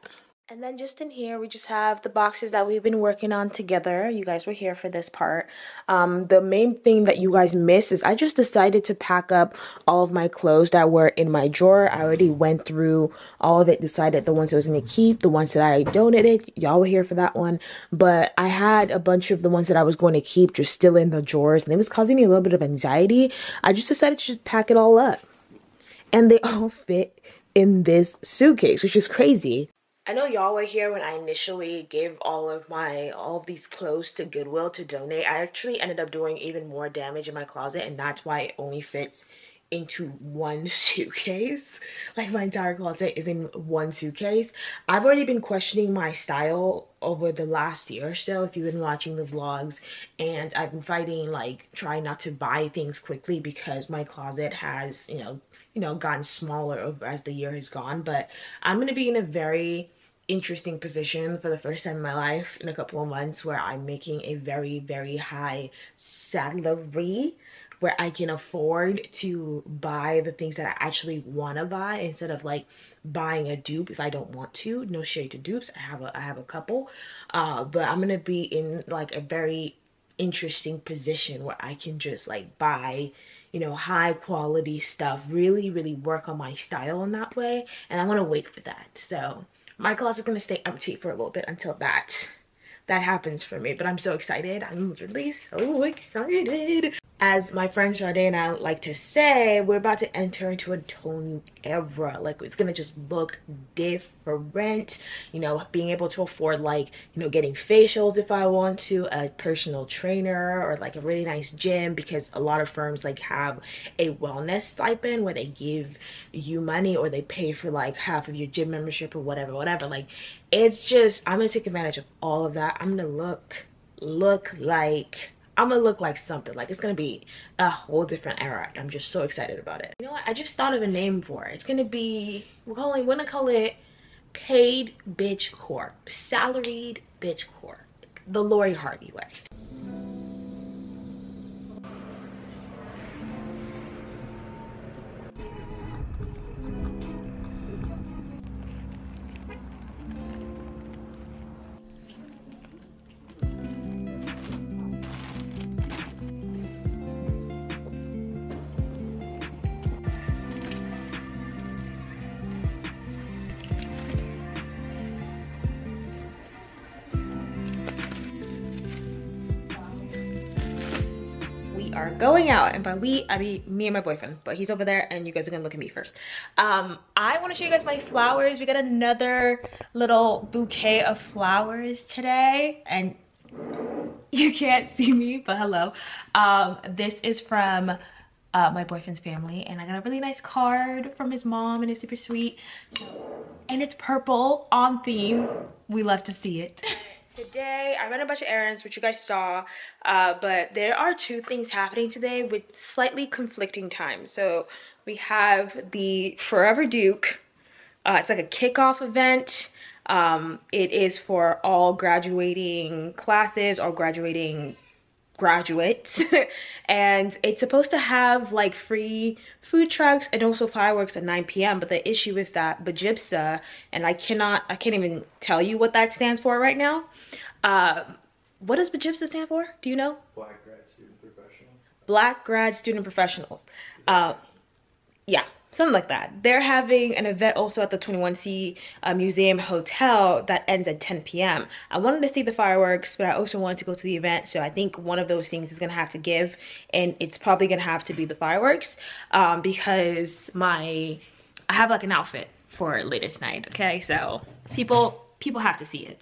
And then just in here, we just have the boxes that we've been working on together. You guys were here for this part. The main thing that you guys missed is I just decided to pack up all of my clothes that were in my drawer. I already went through all of it, decided the ones I was going to keep, the ones that I donated. Y'all were here for that one. But I had a bunch of the ones that I was going to keep just still in the drawers, and it was causing me a little bit of anxiety. I just decided to just pack it all up. And they all fit in this suitcase, which is crazy. I know y'all were here when I initially gave all of these clothes to Goodwill to donate. I actually ended up doing even more damage in my closet, and that's why it only fits into one suitcase. Like, my entire closet is in one suitcase. I've already been questioning my style over the last year or so, if you've been watching the vlogs, and I've been fighting, like, trying not to buy things quickly because my closet has, you know, gotten smaller as the year has gone. But I'm going to be in a very interesting position for the first time in my life in a couple of months, where I'm making a very, very high salary, where I can afford to buy the things that I actually want to buy, instead of like buying a dupe if I don't want to. No shade to dupes, I have a couple, but I'm gonna be in like a very interesting position where I can just like buy, you know, high quality stuff, really, really work on my style in that way, and I want to wait for that. So my closet's gonna stay empty for a little bit until that happens for me, but I'm so excited. I'm literally so excited. As my friend Jaded and I like to say, we're about to enter into a whole new era. Like, it's gonna just look different. You know, being able to afford, like, you know, getting facials if I want to, a personal trainer, or like a really nice gym, because a lot of firms like have a wellness stipend where they give you money or they pay for like half of your gym membership or whatever. Like, it's just, I'm gonna take advantage of all of that. I'm gonna look like something. Like, it's gonna be a whole different era. I'm just so excited about it. You know what, I just thought of a name for it. It's gonna be, we're gonna call it Paid Bitch Corp. Salaried Bitch Corp. The Lori Harvey way. Are going out, and by we I mean me and my boyfriend, but he's over there and you guys are gonna look at me first. I want to show you guys my flowers. We got another little bouquet of flowers today, and you can't see me, but hello. This is from my boyfriend's family, and I got a really nice card from his mom, and it's super sweet, and it's purple, on theme. We love to see it. Today, I ran a bunch of errands, which you guys saw, but there are two things happening today with slightly conflicting times. So we have the Forever Duke. It's like a kickoff event. It is for all graduating classes, all graduating graduates, and it's supposed to have like free food trucks and also fireworks at 9 p.m. but the issue is that BAJIPSA, and I can't even tell you what that stands for right now. What does BAJIPSA stand for? Do you know? Black Grad Student Professional. Black Grad Student Professionals. Yeah, something like that. They're having an event also at the 21C Museum Hotel that ends at 10 p.m. I wanted to see the fireworks, but I also wanted to go to the event, so I think one of those things is going to have to give, and it's probably going to have to be the fireworks, because I have like an outfit for later tonight, okay? So people have to see it.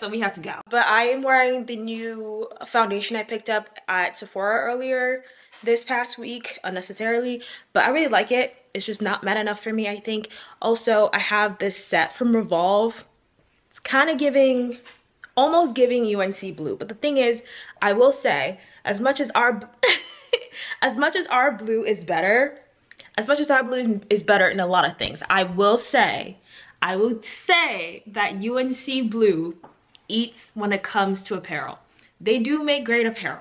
So we have to go. But I am wearing the new foundation I picked up at Sephora earlier this past week, unnecessarily, but I really like it. It's just not matte enough for me, I think. Also, I have this set from Revolve. It's kind of giving, almost giving UNC blue, but the thing is, I will say, as much as our blue is better, in a lot of things, I would say that UNC blue eats when it comes to apparel. They do make great apparel.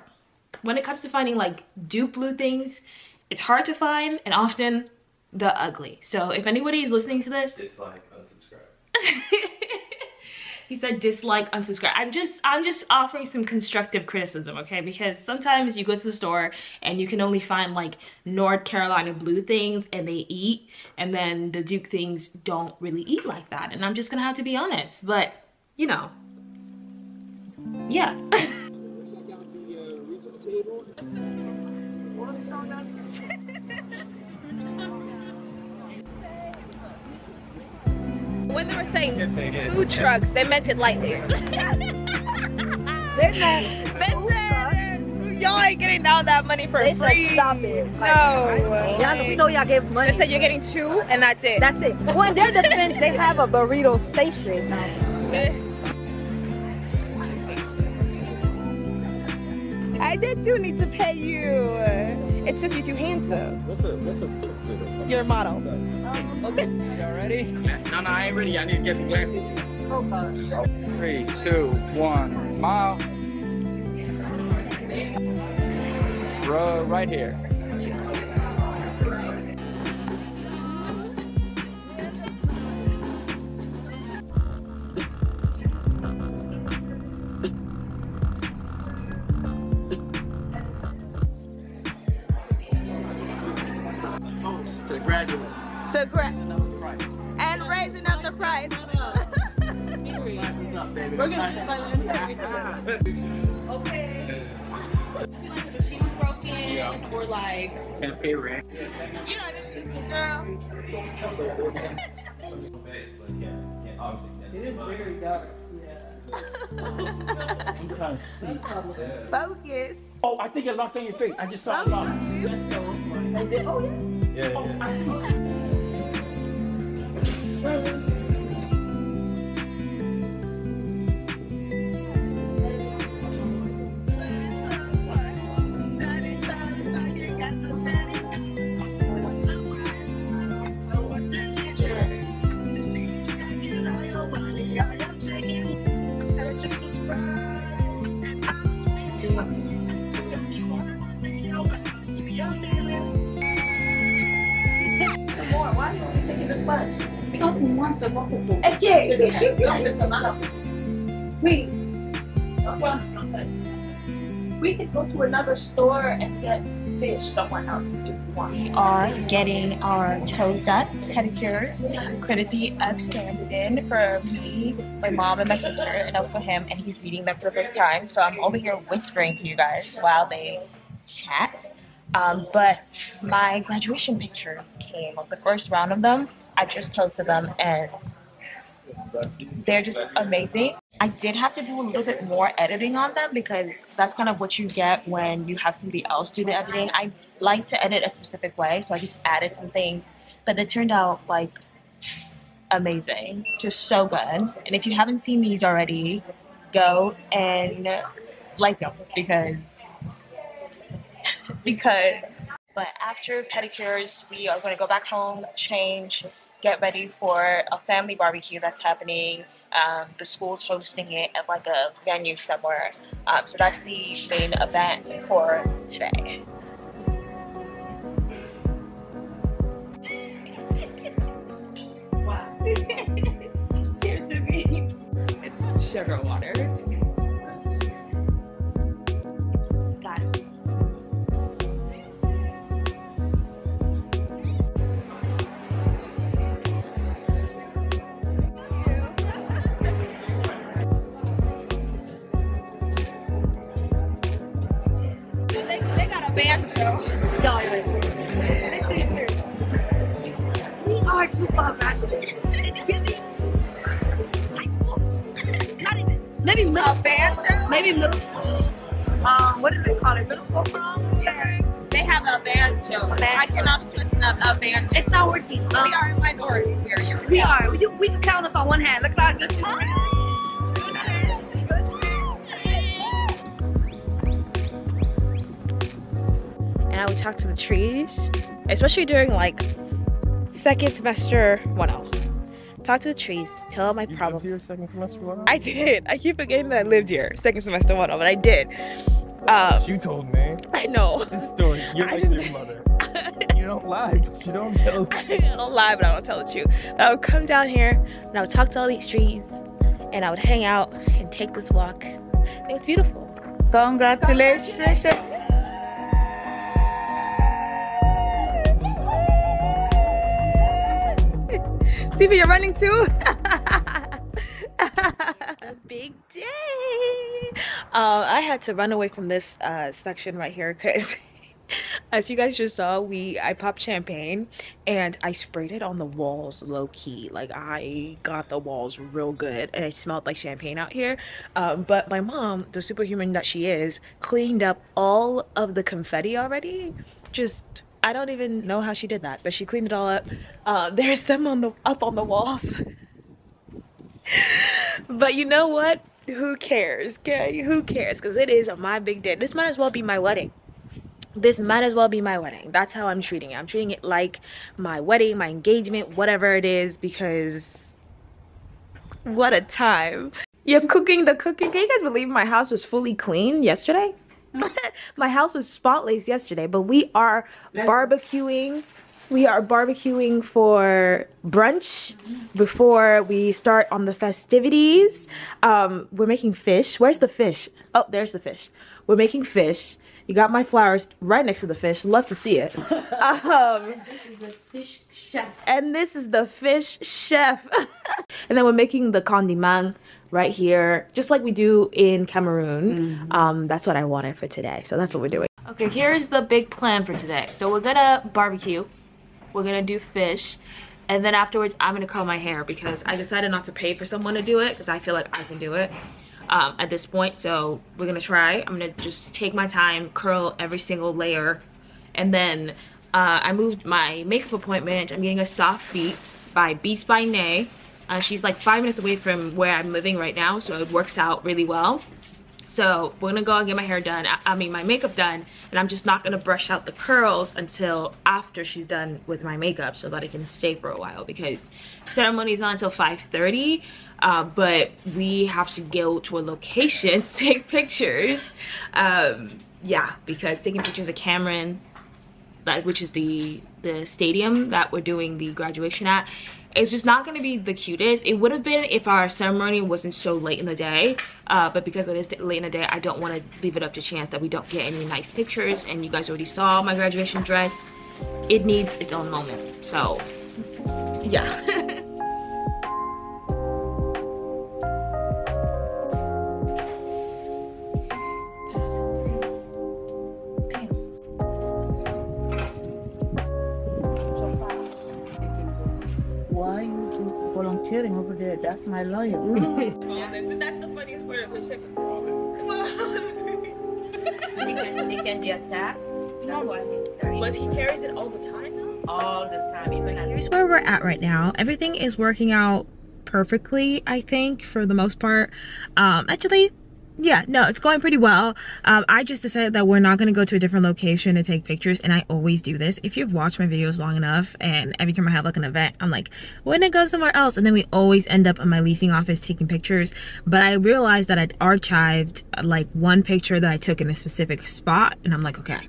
When it comes to finding like dupe blue things, it's hard to find, and often they're ugly. So if anybody is listening to this, it's like unsubscribe. He said dislike, unsubscribe. I'm just offering some constructive criticism, okay? Because sometimes you go to the store and you can only find like North Carolina blue things and they eat, and then the Duke things don't really eat like that. And I'm just gonna have to be honest, but you know, yeah. When they were saying food trucks, they meant it lightly. They said y'all ain't getting all that money for free. They said stop it. Like, no. Y'all, we know y'all gave money. They said you're getting two and that's it. That's it. Well, in their defense, they have a burrito station. I did do need to pay you. It's because you're too handsome. What's a You're a model. Okay. Y'all ready? No, I ain't ready. I need to get some glasses. Oh, gosh. 3, 2, 1, smile. Right here. And raising up the price. We're gonna okay. Like if she was broken or like can't pay rent. You know what I mean, girl. Obviously it is very dark. Yeah. Focus. Oh, I think it locked on your face. I just saw it locked. Yeah. We could go to another store and get fish somewhere else if you want. We are getting our toes up, pedicures. Quinity upstanded in for me, my mom, and my sister, and also him, and he's meeting them for the first time. So I'm over here whispering to you guys while they chat. But my graduation pictures came, like the first round of them. I just posted them and they're just amazing. I did have to do a little bit more editing on them because that's kind of what you get when you have somebody else do the editing. I like to edit a specific way, so I just added some things, but they turned out like amazing, just so good. And if you haven't seen these already, go and like them because. But after pedicures, we are going to go back home, change, get ready for a family barbecue that's happening. The school's hosting it at like a venue somewhere. So that's the main event for today. Wow. Cheers to me. It's sugar water. Banjo. We are too far back. High school. Not even. Maybe middle school. Banjo? Maybe middle school. What do they call it? Middle school prom? Yeah. They have a banjo. I cannot stress enough a banjo. It's not working. We are in minority. We are. We can count us on one hand. Look at our good sister. I would talk to the trees, especially during like second semester 1L. Talk to the trees, tell my problems. You lived here second semester 1L? I did. I keep forgetting that I lived here second semester 1L, but I did. You told me. I know. This story. You're like your mother. You don't lie. You don't tell. I don't lie, but I don't tell the truth. But I would come down here and I would talk to all these trees and I would hang out and take this walk. It was beautiful. Congratulations. CB, you're running too? A big day. I had to run away from this section right here because as you guys just saw, I popped champagne and I sprayed it on the walls low-key. Like, I got the walls real good and it smelled like champagne out here. But my mom, the superhuman that she is, cleaned up all of the confetti already. Just, I don't even know how she did that, but she cleaned it all up. There's some up on the walls. But you know what? Who cares? Okay, who cares? Because it is my big day. This might as well be my wedding. This might as well be my wedding. That's how I'm treating it. I'm treating it like my wedding, my engagement, whatever it is, because what a time. You're cooking the cooking. Can you guys believe my house was fully clean yesterday? My house was spotless yesterday, but we are barbecuing. We are barbecuing for brunch before we start on the festivities. We're making fish. Where's the fish? Oh, there's the fish. We're making fish. You got my flowers right next to the fish. Love to see it. And this is the fish chef. And this is the fish chef. And then we're making the condiment right here, just like we do in Cameroon. That's what I wanted for today, so that's what we're doing. Okay, here's the big plan for today. So we're gonna barbecue, we're gonna do fish, and then afterwards I'm gonna curl my hair because I decided not to pay for someone to do it because I feel like I can do it. At this point, so we're gonna try. I'm gonna just take my time, curl every single layer, and then I moved my makeup appointment. I'm getting a soft beat by Beats by Nay. She's like 5 minutes away from where I'm living right now, so it works out really well. So we're gonna go and get my hair done, my makeup done, and I'm just not gonna brush out the curls until after she's done with my makeup so that it can stay for a while because ceremony is not until 5:30, but we have to go to a location to take pictures. Yeah, because taking pictures of Cameron, which is the stadium that we're doing the graduation at, it's just not gonna be the cutest. It would have been if our ceremony wasn't so late in the day, but because it is late in the day, I don't wanna leave it up to chance that we don't get any nice pictures, and you guys already saw my graduation dress. It needs its own moment, so yeah. Volunteering over there, that's my lawyer. That's the funniest part of the check. He can be attacked. But he carries it all the time now? All the time. Here's where we're at right now. Everything is working out perfectly, I think, for the most part. Actually, yeah, no, it's going pretty well. I just decided that we're not going to go to a different location to take pictures, and I always do this. If you've watched my videos long enough, and every time I have like an event, I'm like, we're going to go somewhere else, and then we always end up in my leasing office taking pictures. But I realized that I'd archived like one picture that I took in a specific spot, and I'm like, okay,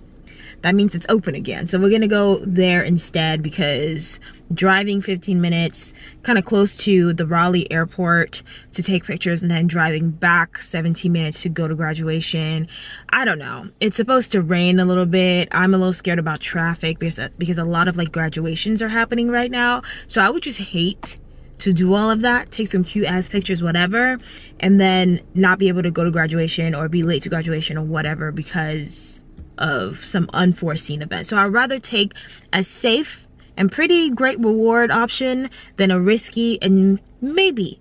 that means it's open again, so we're gonna go there instead because driving 15 minutes kind of close to the Raleigh airport to take pictures and then driving back 17 minutes to go to graduation, I don't know. It's supposed to rain a little bit. I'm a little scared about traffic because a lot of like graduations are happening right now, so I would just hate to do all of that, take some cute ass pictures, whatever, and then not be able to go to graduation or be late to graduation or whatever because of some unforeseen event. So I'd rather take a safe and pretty great reward option than a risky and maybe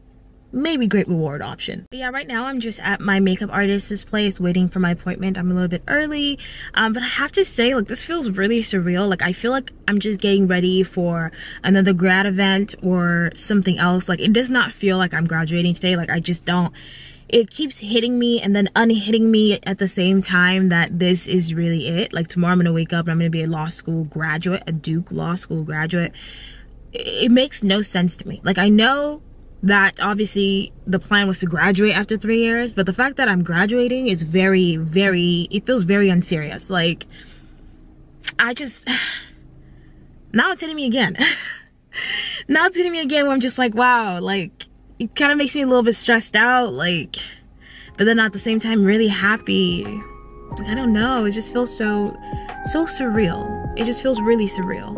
great reward option. But yeah, right now I'm just at my makeup artist's place waiting for my appointment. I'm a little bit early, but I have to say, like, this feels really surreal. Like, I feel like I'm just getting ready for another grad event or something else. Like, it does not feel like I'm graduating today. Like, I just don't. It keeps hitting me and then unhitting me at the same time that this is really it. Like, tomorrow I'm gonna wake up and I'm gonna be a law school graduate, a Duke Law School graduate. It makes no sense to me. Like, I know that obviously the plan was to graduate after 3 years, but the fact that I'm graduating is very, very, it feels very unserious. Like, I just, now it's hitting me again. Now it's hitting me again where I'm just like, wow, like, it kind of makes me a little bit stressed out, like, but then at the same time really happy. Like, I don't know, it just feels so surreal. It just feels really surreal.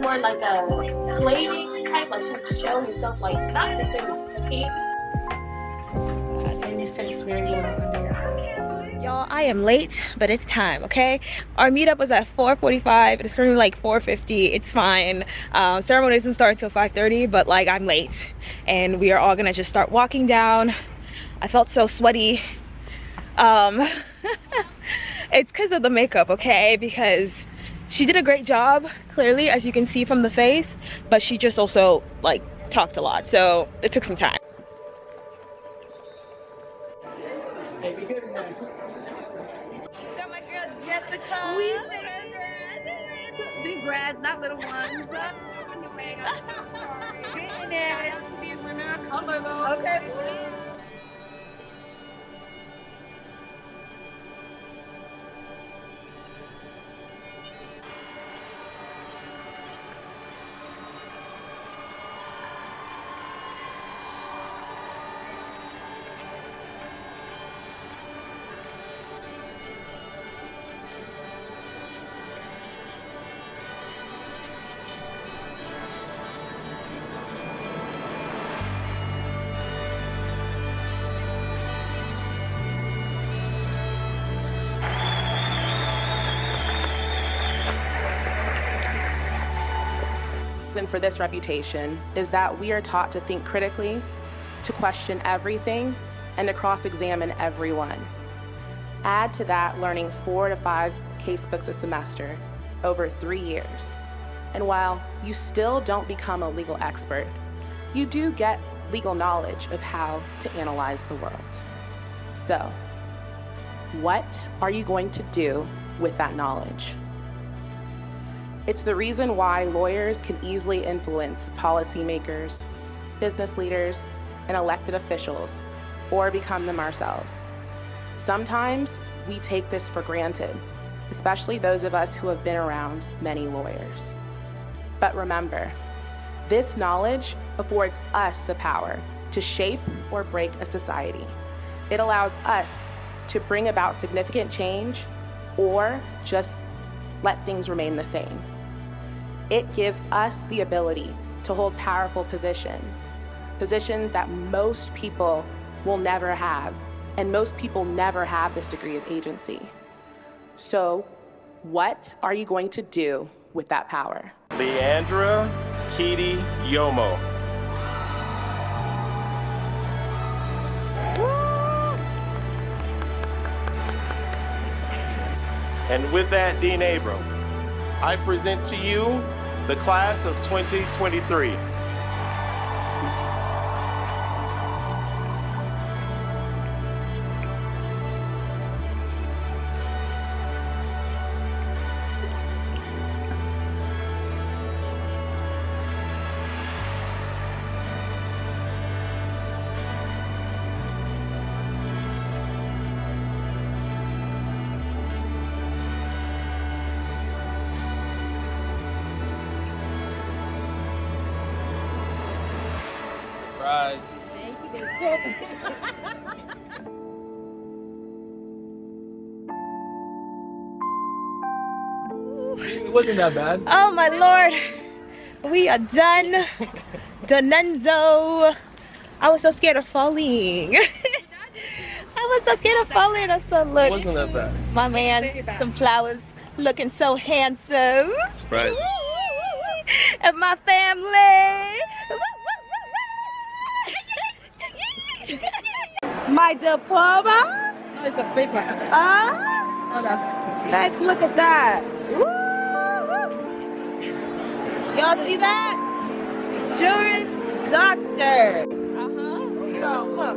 More like a lady type, like she was showing herself, like not in a single peak. Y'all, I am late, but it's time, okay? Our meetup was at 4:45. It's currently like 4:50. It's fine. Ceremony doesn't start till 5:30, but like I'm late, and we are all gonna just start walking down. I felt so sweaty. It's because of the makeup, okay? Because she did a great job, clearly, as you can see from the face, but she just also like talked a lot, so it took some time. So my girl Jessica, we big grads, not little ones. Okay. For this reputation is that we are taught to think critically, to question everything, and to cross-examine everyone. Add to that learning 4 to 5 casebooks a semester over 3 years. And while you still don't become a legal expert, you do get legal knowledge of how to analyze the world. So, what are you going to do with that knowledge? It's the reason why lawyers can easily influence policymakers, business leaders, and elected officials, or become them ourselves. Sometimes we take this for granted, especially those of us who have been around many lawyers. But remember, this knowledge affords us the power to shape or break a society. It allows us to bring about significant change or just let things remain the same. It gives us the ability to hold powerful positions, positions that most people will never have, and most people never have this degree of agency. So, what are you going to do with that power? Leandra Kitty Yomo. And with that, Dean Abrams, I present to you the class of 2023. It wasn't that bad. Oh my lord, we are done. Donenzo. I was so scared of falling. I was so scared of falling. I said, look, it wasn't that bad. My man, some flowers, looking so handsome. Surprise. And my family. My diploma? No, it's a paper. Hold on. Let's look at that. Y'all see that? Juris Doctor. So look.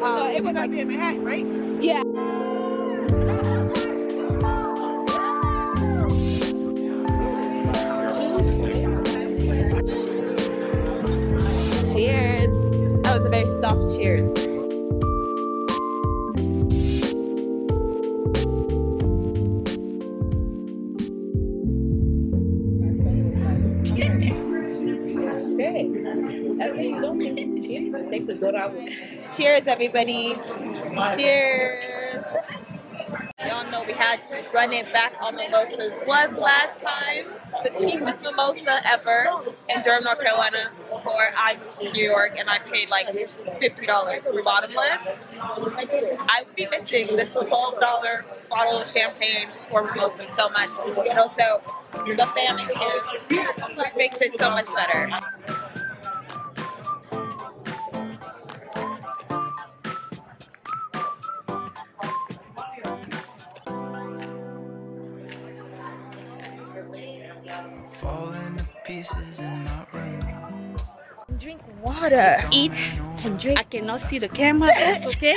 So it was gonna be in Manhattan, right? Yeah. Cheers. That was a very soft cheers. Cheers, everybody. Cheers. Y'all know we had to run it back on mimosas one last time. The cheapest mimosa ever in Durham, North Carolina, before I moved to New York, and I paid like $50 for bottomless. I would be missing this $12 bottle of champagne for mimosas so much. And also, the family here makes it so much better. Falling to pieces in my room. Drink water. Eat and drink. I cannot see the camera. That's okay.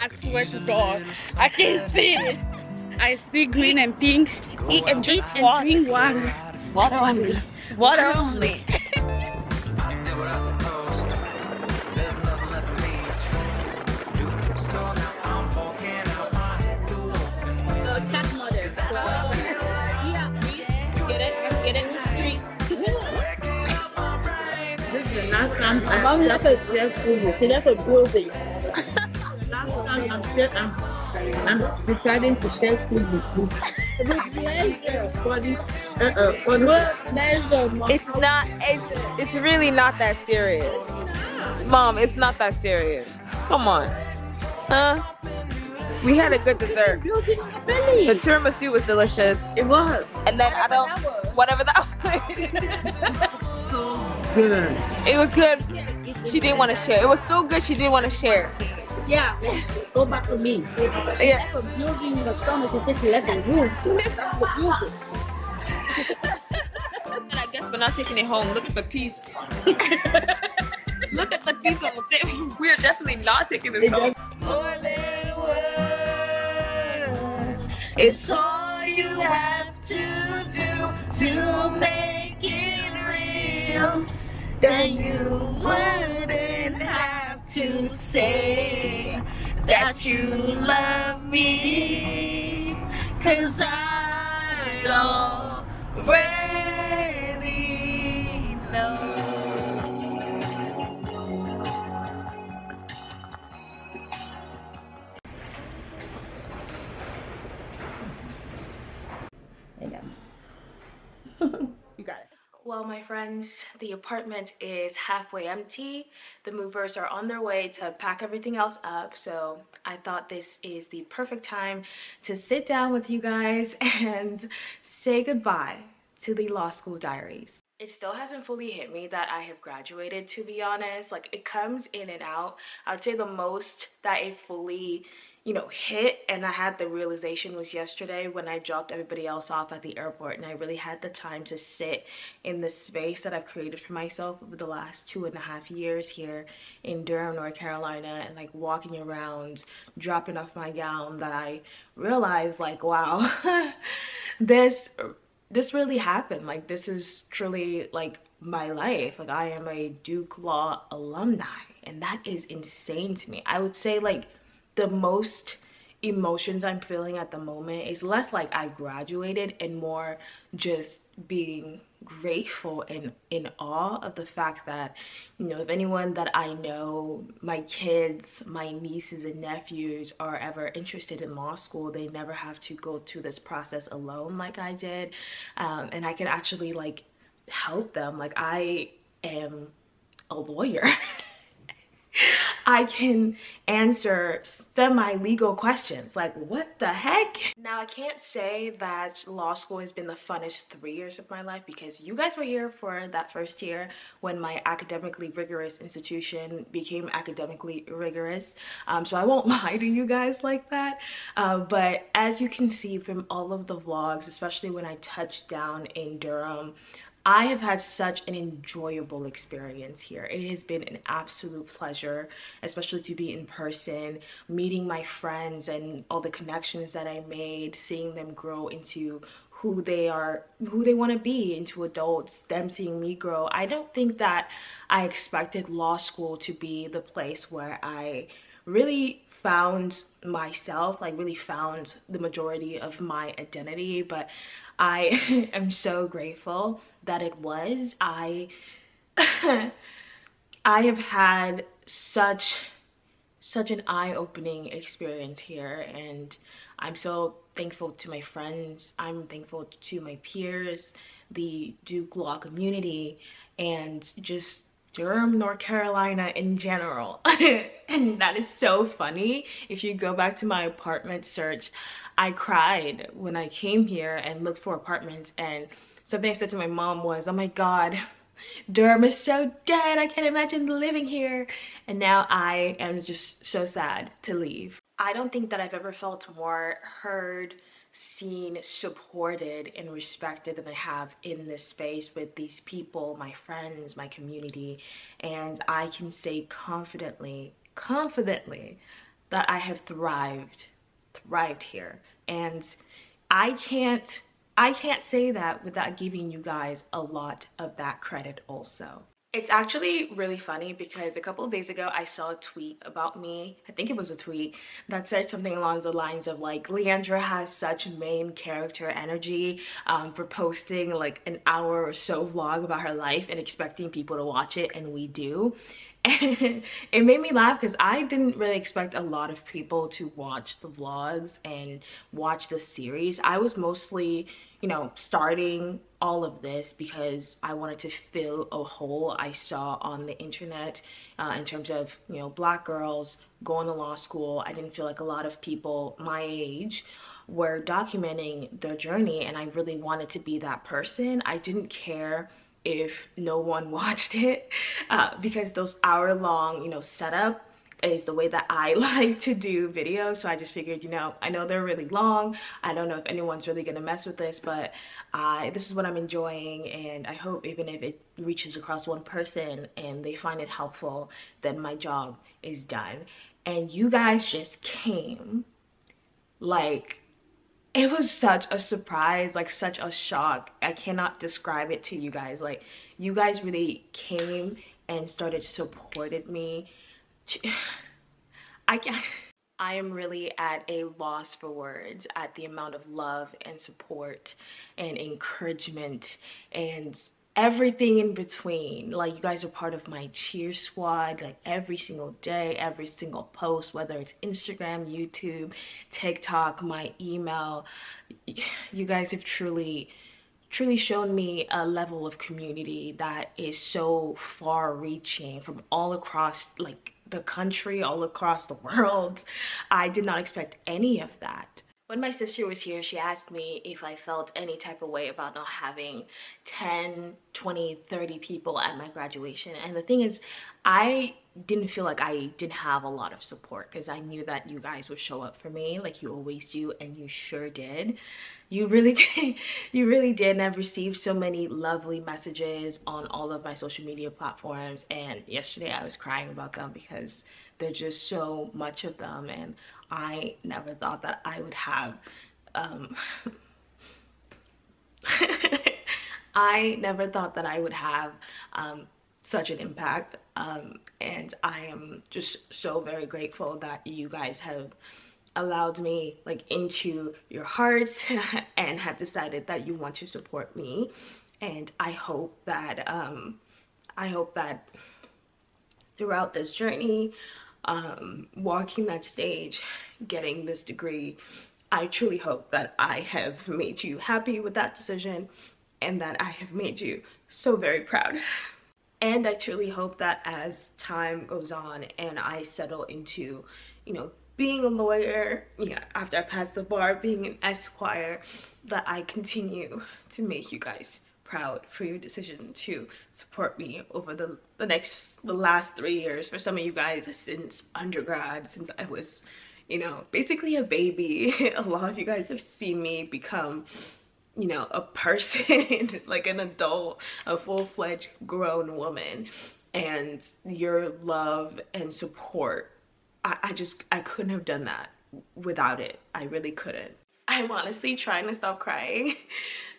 I swear to God, I can't see it. I see green and pink. Eat and drink and drink water. Water only. Water only. My mom left a dead food. She left a building. Last time I'm deciding to share food with you. It's really not that serious. Mom, it's not that serious. Come on. Huh? We had a good dessert. The tiramisu was delicious. It was. And then I don't, whatever that was. Good. It was good. She didn't want to share. It was so good. She didn't want to share. Yeah, go back to me. She left a building in the stomach. She said she left a room. And I guess we're not taking it home. Look at the piece. Look at the piece on the table. We're definitely not taking this home. More than words. It's all you have to do to make it real. That you wouldn't have to say that you love me, 'cause I already know. Well, my friends, the apartment is halfway empty. The movers are on their way to pack everything else up, so I thought this is the perfect time to sit down with you guys and say goodbye to the law school diaries. It still hasn't fully hit me that I have graduated, to be honest. Like, it comes in and out. I'd say the most that it fully, you know, hit and I had the realization was yesterday when I dropped everybody else off at the airport, and I really had the time to sit in the space that I've created for myself over the last 2.5 years here in Durham, North Carolina, and like walking around, dropping off my gown, that I realized like, wow, this really happened. Like, this is truly like my life. Like, I am a Duke Law alumni, and that is insane to me. I would say like the most emotions I'm feeling at the moment is less like I graduated and more just being grateful and in awe of the fact that, you know, if anyone that I know, my kids, my nieces and nephews are ever interested in law school, they never have to go through this process alone like I did. And I can actually like help them. Like, I am a lawyer. I can answer semi-legal questions. Like, what the heck? Now, I can't say that law school has been the funnest 3 years of my life, because you guys were here for that first year when my academically rigorous institution became academically rigorous. So I won't lie to you guys like that. But as you can see from all of the vlogs, especially when I touched down in Durham, I have had such an enjoyable experience here. It has been an absolute pleasure, especially to be in person, meeting my friends and all the connections that I made, seeing them grow into who they are, who they want to be, into adults, them seeing me grow. I don't think that I expected law school to be the place where I really found myself, like really found the majority of my identity, but I am so grateful that it was. I have had such an eye-opening experience here, and I'm so thankful to my friends. I'm thankful to my peers, the Duke Law community, and just Durham, North Carolina in general. And that is so funny. If you go back to my apartment search, I cried when I came here and looked for apartments, and something I said to my mom was, oh my god, Durham is so dead, I can't imagine living here. And now I am just so sad to leave. I don't think that I've ever felt more heard, seen, supported, and respected than I have in this space with these people, my friends, my community. And I can say confidently that I have thrived here. And I can't say that without giving you guys a lot of that credit also. It's actually really funny because a couple of days ago I saw a tweet about me. I think it was a tweet that said something along the lines of like, Leandra has such main character energy for posting like an hour or so vlog about her life and expecting people to watch it, and we do. And it made me laugh because I didn't really expect a lot of people to watch the vlogs and watch the series. I was mostly, you know, starting all of this because I wanted to fill a hole I saw on the internet in terms of, you know, black girls going to law school. I didn't feel like a lot of people my age were documenting their journey, and I really wanted to be that person. I didn't care if no one watched it because those hour-long, you know, setup is the way that I like to do videos. So I just figured, you know, I know they're really long, I don't know if anyone's really gonna mess with this, but this is what I'm enjoying, and I hope even if it reaches across one person and they find it helpful, then my job is done. And you guys just came. Like, it was such a surprise, like such a shock. I cannot describe it to you guys. Like, you guys really came and started supported me. I am really at a loss for words at the amount of love and support and encouragement and everything in between. Like, you guys are part of my cheer squad, like every single day, every single post, whether it's Instagram, YouTube, TikTok, my email. You guys have truly shown me a level of community that is so far reaching from all across like the country, all across the world. I did not expect any of that. When my sister was here, she asked me if I felt any type of way about not having 10, 20, 30 people at my graduation. And the thing is, I didn't feel like I didn't have a lot of support because I knew that you guys would show up for me like you always do, and you sure did. You really did. You really did. And I've received so many lovely messages on all of my social media platforms, and yesterday I was crying about them because there's just so much of them, and I never thought that I would have I never thought that I would have such an impact, and I am just so very grateful that you guys have allowed me like into your hearts and have decided that you want to support me. And I hope that throughout this journey, walking that stage, getting this degree, I truly hope that I have made you happy with that decision and that I have made you so very proud. And I truly hope that as time goes on and I settle into, you know, being a lawyer, yeah, after I pass the bar, being an Esquire, that I continue to make you guys proud for your decision to support me over the last 3 years. For some of you guys, since undergrad, since I was, you know, basically a baby. A lot of you guys have seen me become, you know, a person, like an adult, a full-fledged grown woman, and your love and support, I couldn't have done that without it. I really couldn't. I'm honestly trying to stop crying,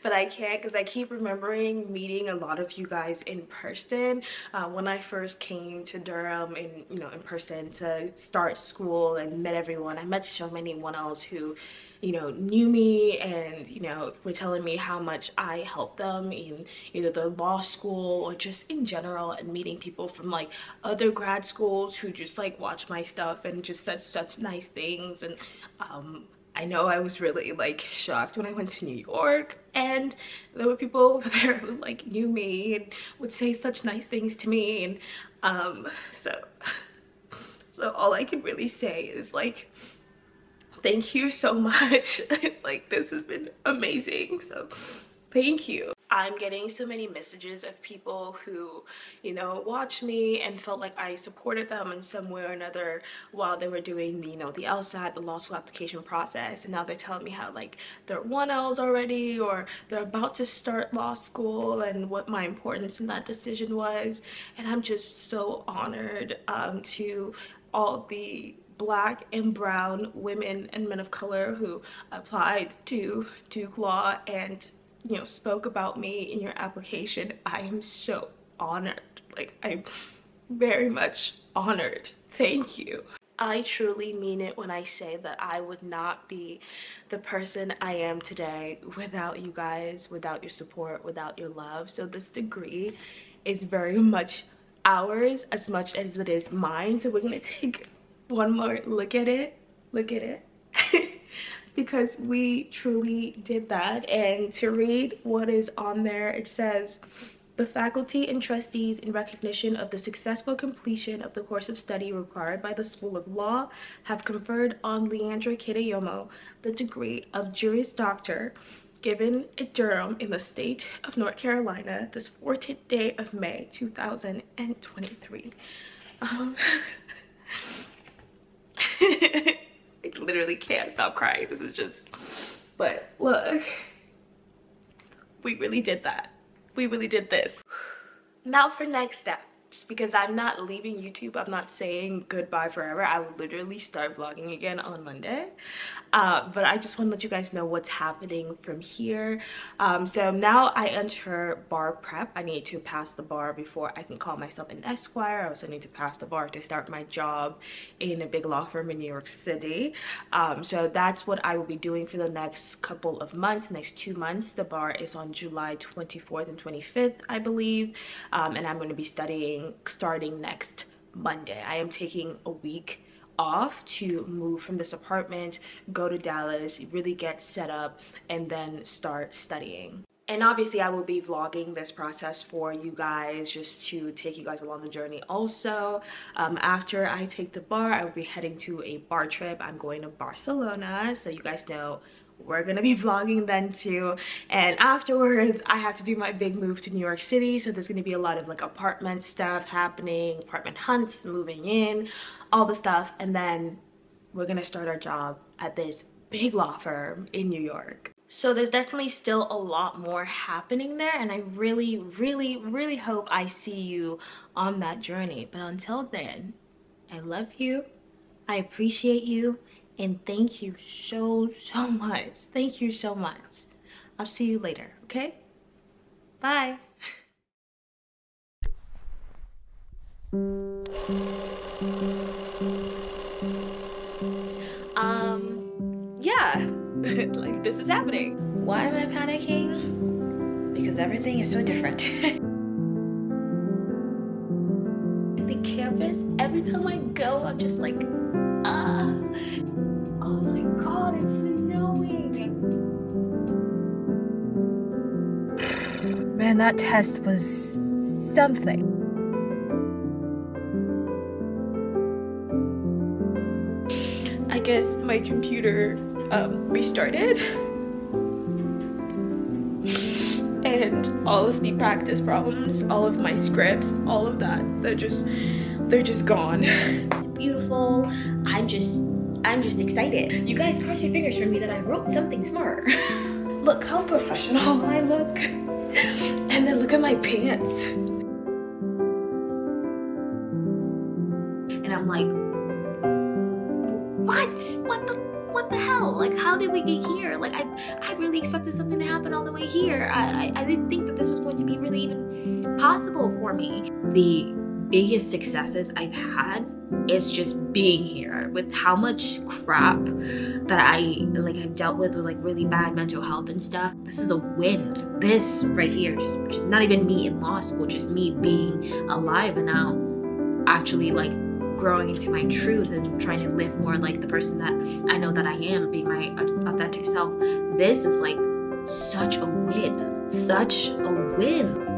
but I can't because I keep remembering meeting a lot of you guys in person. When I first came to Durham in person to start school and met everyone, I met so many 1Ls who you know, knew me and, you know, were telling me how much I helped them in either the law school or just in general, and meeting people from like other grad schools who just like watch my stuff and just said such nice things. And I know I was really like shocked when I went to New York and there were people over there who like knew me and would say such nice things to me. And so all I can really say is like, thank you so much. Like, this has been amazing, so thank you. I'm getting so many messages of people who, you know, watched me and felt like I supported them in some way or another while they were doing, you know, the LSAT, the law school application process. And now they're telling me how like they're 1Ls already, or they're about to start law school, and what my importance in that decision was. And I'm just so honored to all the Black and brown women and men of color who applied to Duke Law and, you know, spoke about me in your application. I am so honored. Like, I'm very much honored. Thank you. I truly mean it when I say that I would not be the person I am today without you guys, without your support, without your love. So this degree is very much ours as much as it is mine. So we're gonna take one more look at it because we truly did that. And to read what is on there, it says, the faculty and trustees, in recognition of the successful completion of the course of study required by the School of Law, have conferred on Leandra Yomo the degree of Juris Doctor, given at Durham in the state of North Carolina this 14th day of May 2023. I literally can't stop crying. This is just, but look, we really did that. We really did this. Now for next steps, because I'm not leaving YouTube. I'm not saying goodbye forever. I will literally start vlogging again on Monday. But I just want to let you guys know what's happening from here. So now I enter bar prep. I need to pass the bar before I can call myself an Esquire. I also need to pass the bar to start my job in a big law firm in New York City. So that's what I will be doing for the next couple of months, next 2 months. The bar is on July 24th and 25th, I believe. And I'm going to be studying starting next Monday. I am taking a week off to move from this apartment, go to Dallas, really get set up, and then start studying. And obviously I will be vlogging this process for you guys, just to take you guys along the journey also. After I take the bar, I will be heading to a bar trip. I'm going to Barcelona, so you guys know we're gonna be vlogging then too. And afterwards I have to do my big move to New York City, so there's gonna be a lot of like apartment stuff happening, apartment hunts, moving in, all the stuff. And then we're gonna start our job at this big law firm in New York. So there's definitely still a lot more happening there, and I really, really, really hope I see you on that journey. But until then, I love you, I appreciate you, and thank you so, so much. Thank you so much. I'll see you later, okay? Bye. Yeah. Like, this is happening. Why am I panicking? Because everything is so different. The campus, every time I go, I'm just like, oh my god, it's snowing! Man, that test was something. I guess my computer restarted, and all of the practice problems, all of my scripts, all of that, they're just gone. It's beautiful. I'm just excited. You guys cross your fingers for me that I wrote something smart. Look how professional I look. And then look at my pants. And I'm like, what the hell? Like, how did we get here? Like, I really expected something to happen all the way here. I didn't think that this was going to be really even possible for me. The biggest successes I've had is just being here, with how much crap that I've dealt with like really bad mental health and stuff. This is a win. This right here, just not even me in law school, just me being alive and now actually like growing into my truth and trying to live more like the person that I know that I am, being my authentic self. This is like such a win, such a win.